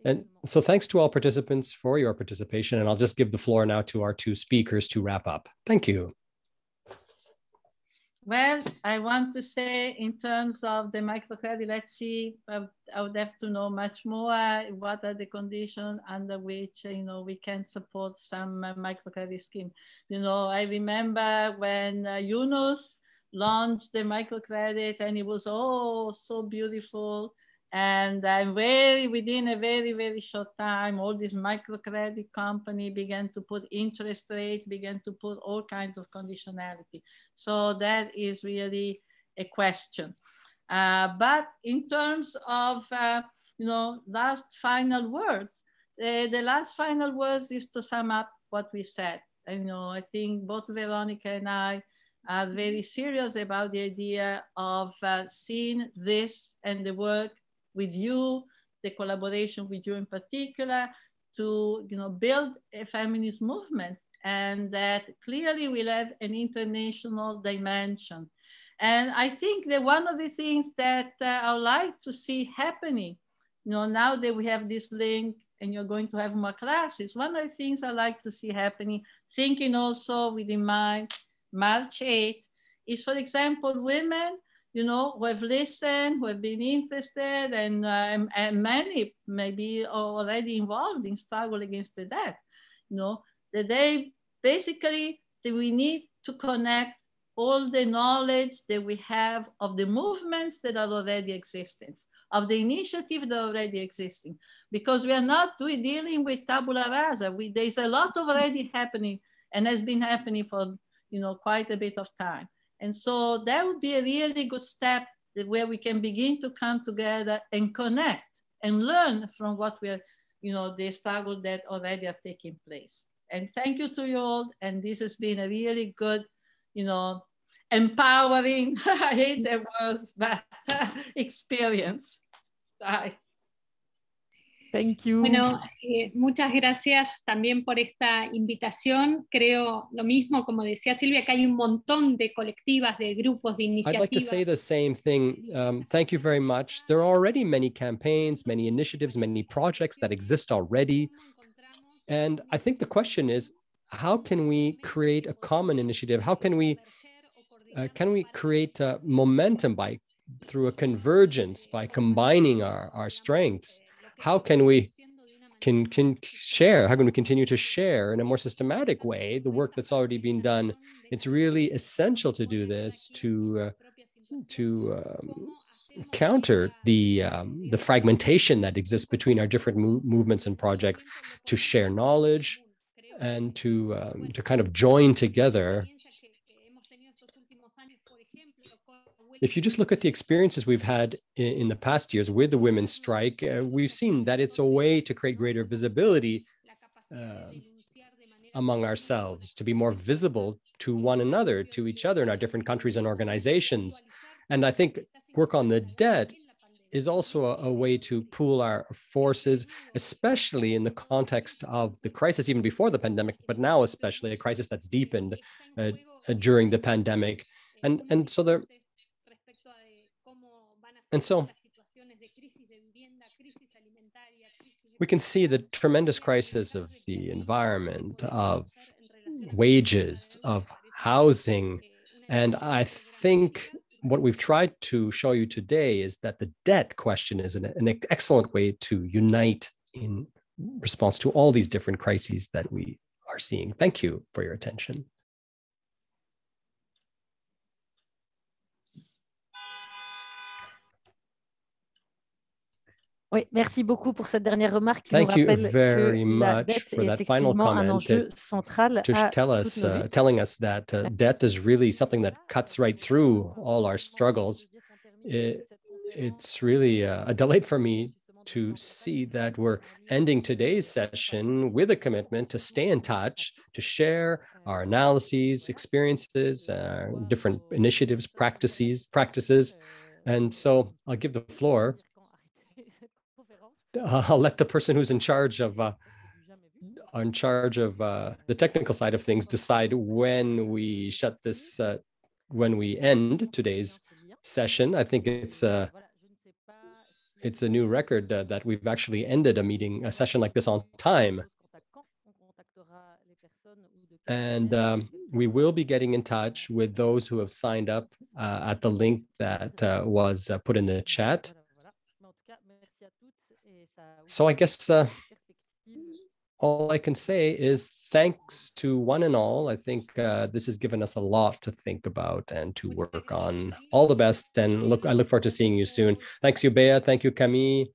And so thanks to all participants for your participation. And I'll just give the floor now to our two speakers to wrap up. Thank you. Well, I want to say in terms of the microcredit, let's see, I would have to know much more what are the conditions under which, you know, we can support some microcredit scheme. You know, I remember when Yunus launched the microcredit, and it was all so beautiful. And within a very, very short time, all this microcredit company began to put interest rate, began to put all kinds of conditionality. So that is really a question. But in terms of, you know, last final words, the last final words is to sum up what we said. And, you know, I think both Veronica and I are very serious about the idea of seeing this and the work with you, the collaboration with you in particular, to, you know, build a feminist movement, and that clearly will have an international dimension. And I think that one of the things that I would like to see happening, you know, now that we have this link and you're going to have more classes, one of the things I like to see happening, thinking also within my March 8, is, for example, women, you know, who have listened, who have been interested, and many maybe already involved in struggle against the death, you know, that they basically, that we need to connect all the knowledge that we have of the movements that are already existing, of the initiatives that are already existing, because we are not dealing with tabula rasa. There's a lot already happening, and has been happening for, you know, quite a bit of time. And so that would be a really good step where we can begin to come together and connect and learn from what we are, you know, the struggle that already are taking place. And thank you to you all. And this has been a really good, you know, empowering, I hate that word, but experience. Bye. Thank you. Bueno, muchas gracias también por esta invitación. Creo lo mismo, como decía Silvia, que hay un montón de colectivas, de grupos, de iniciativas. I'd like to say the same thing. Thank you very much. There are already many campaigns, many initiatives, many projects that exist already. And I think the question is, how can we create a common initiative? How can we create momentum by through a convergence, by combining our strengths? How can we share? How can we continue to share in a more systematic way the work that's already been done? It's really essential to do this, to counter the fragmentation that exists between our different movements and projects, to share knowledge and to kind of join together. If you just look at the experiences we've had in the past years with the women's strike, we've seen that it's a way to create greater visibility among ourselves, to be more visible to one another, to each other in our different countries and organizations. And I think work on the debt is also a way to pool our forces, especially in the context of the crisis, even before the pandemic, but now especially a crisis that's deepened during the pandemic. And so there... And so we can see the tremendous crisis of the environment, of wages, of housing. And I think what we've tried to show you today is that the debt question is an excellent way to unite in response to all these different crises that we are seeing. Thank you for your attention. Oui, merci beaucoup pour cette dernière remarque qui nous rappelle que la dette est effectivement un enjeu central à toutes nos luttes. Telling us that debt is really something that cuts right through all our struggles. It's really a delight for me to see that we're ending today's session with a commitment to stay in touch, to share our analyses, experiences, different initiatives, practices. And so I'll give the floor. I'll let the person who's in charge of the technical side of things decide when we shut this, when we end today's session. I think it's a new record that we've actually ended a session like this on time. And we will be getting in touch with those who have signed up at the link that was put in the chat. So I guess all I can say is thanks to one and all. I think this has given us a lot to think about and to work on. All the best, and look, I look forward to seeing you soon. Thanks, Yubea. Thank you, Camille.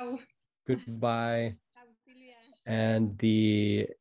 Ciao. Goodbye. And the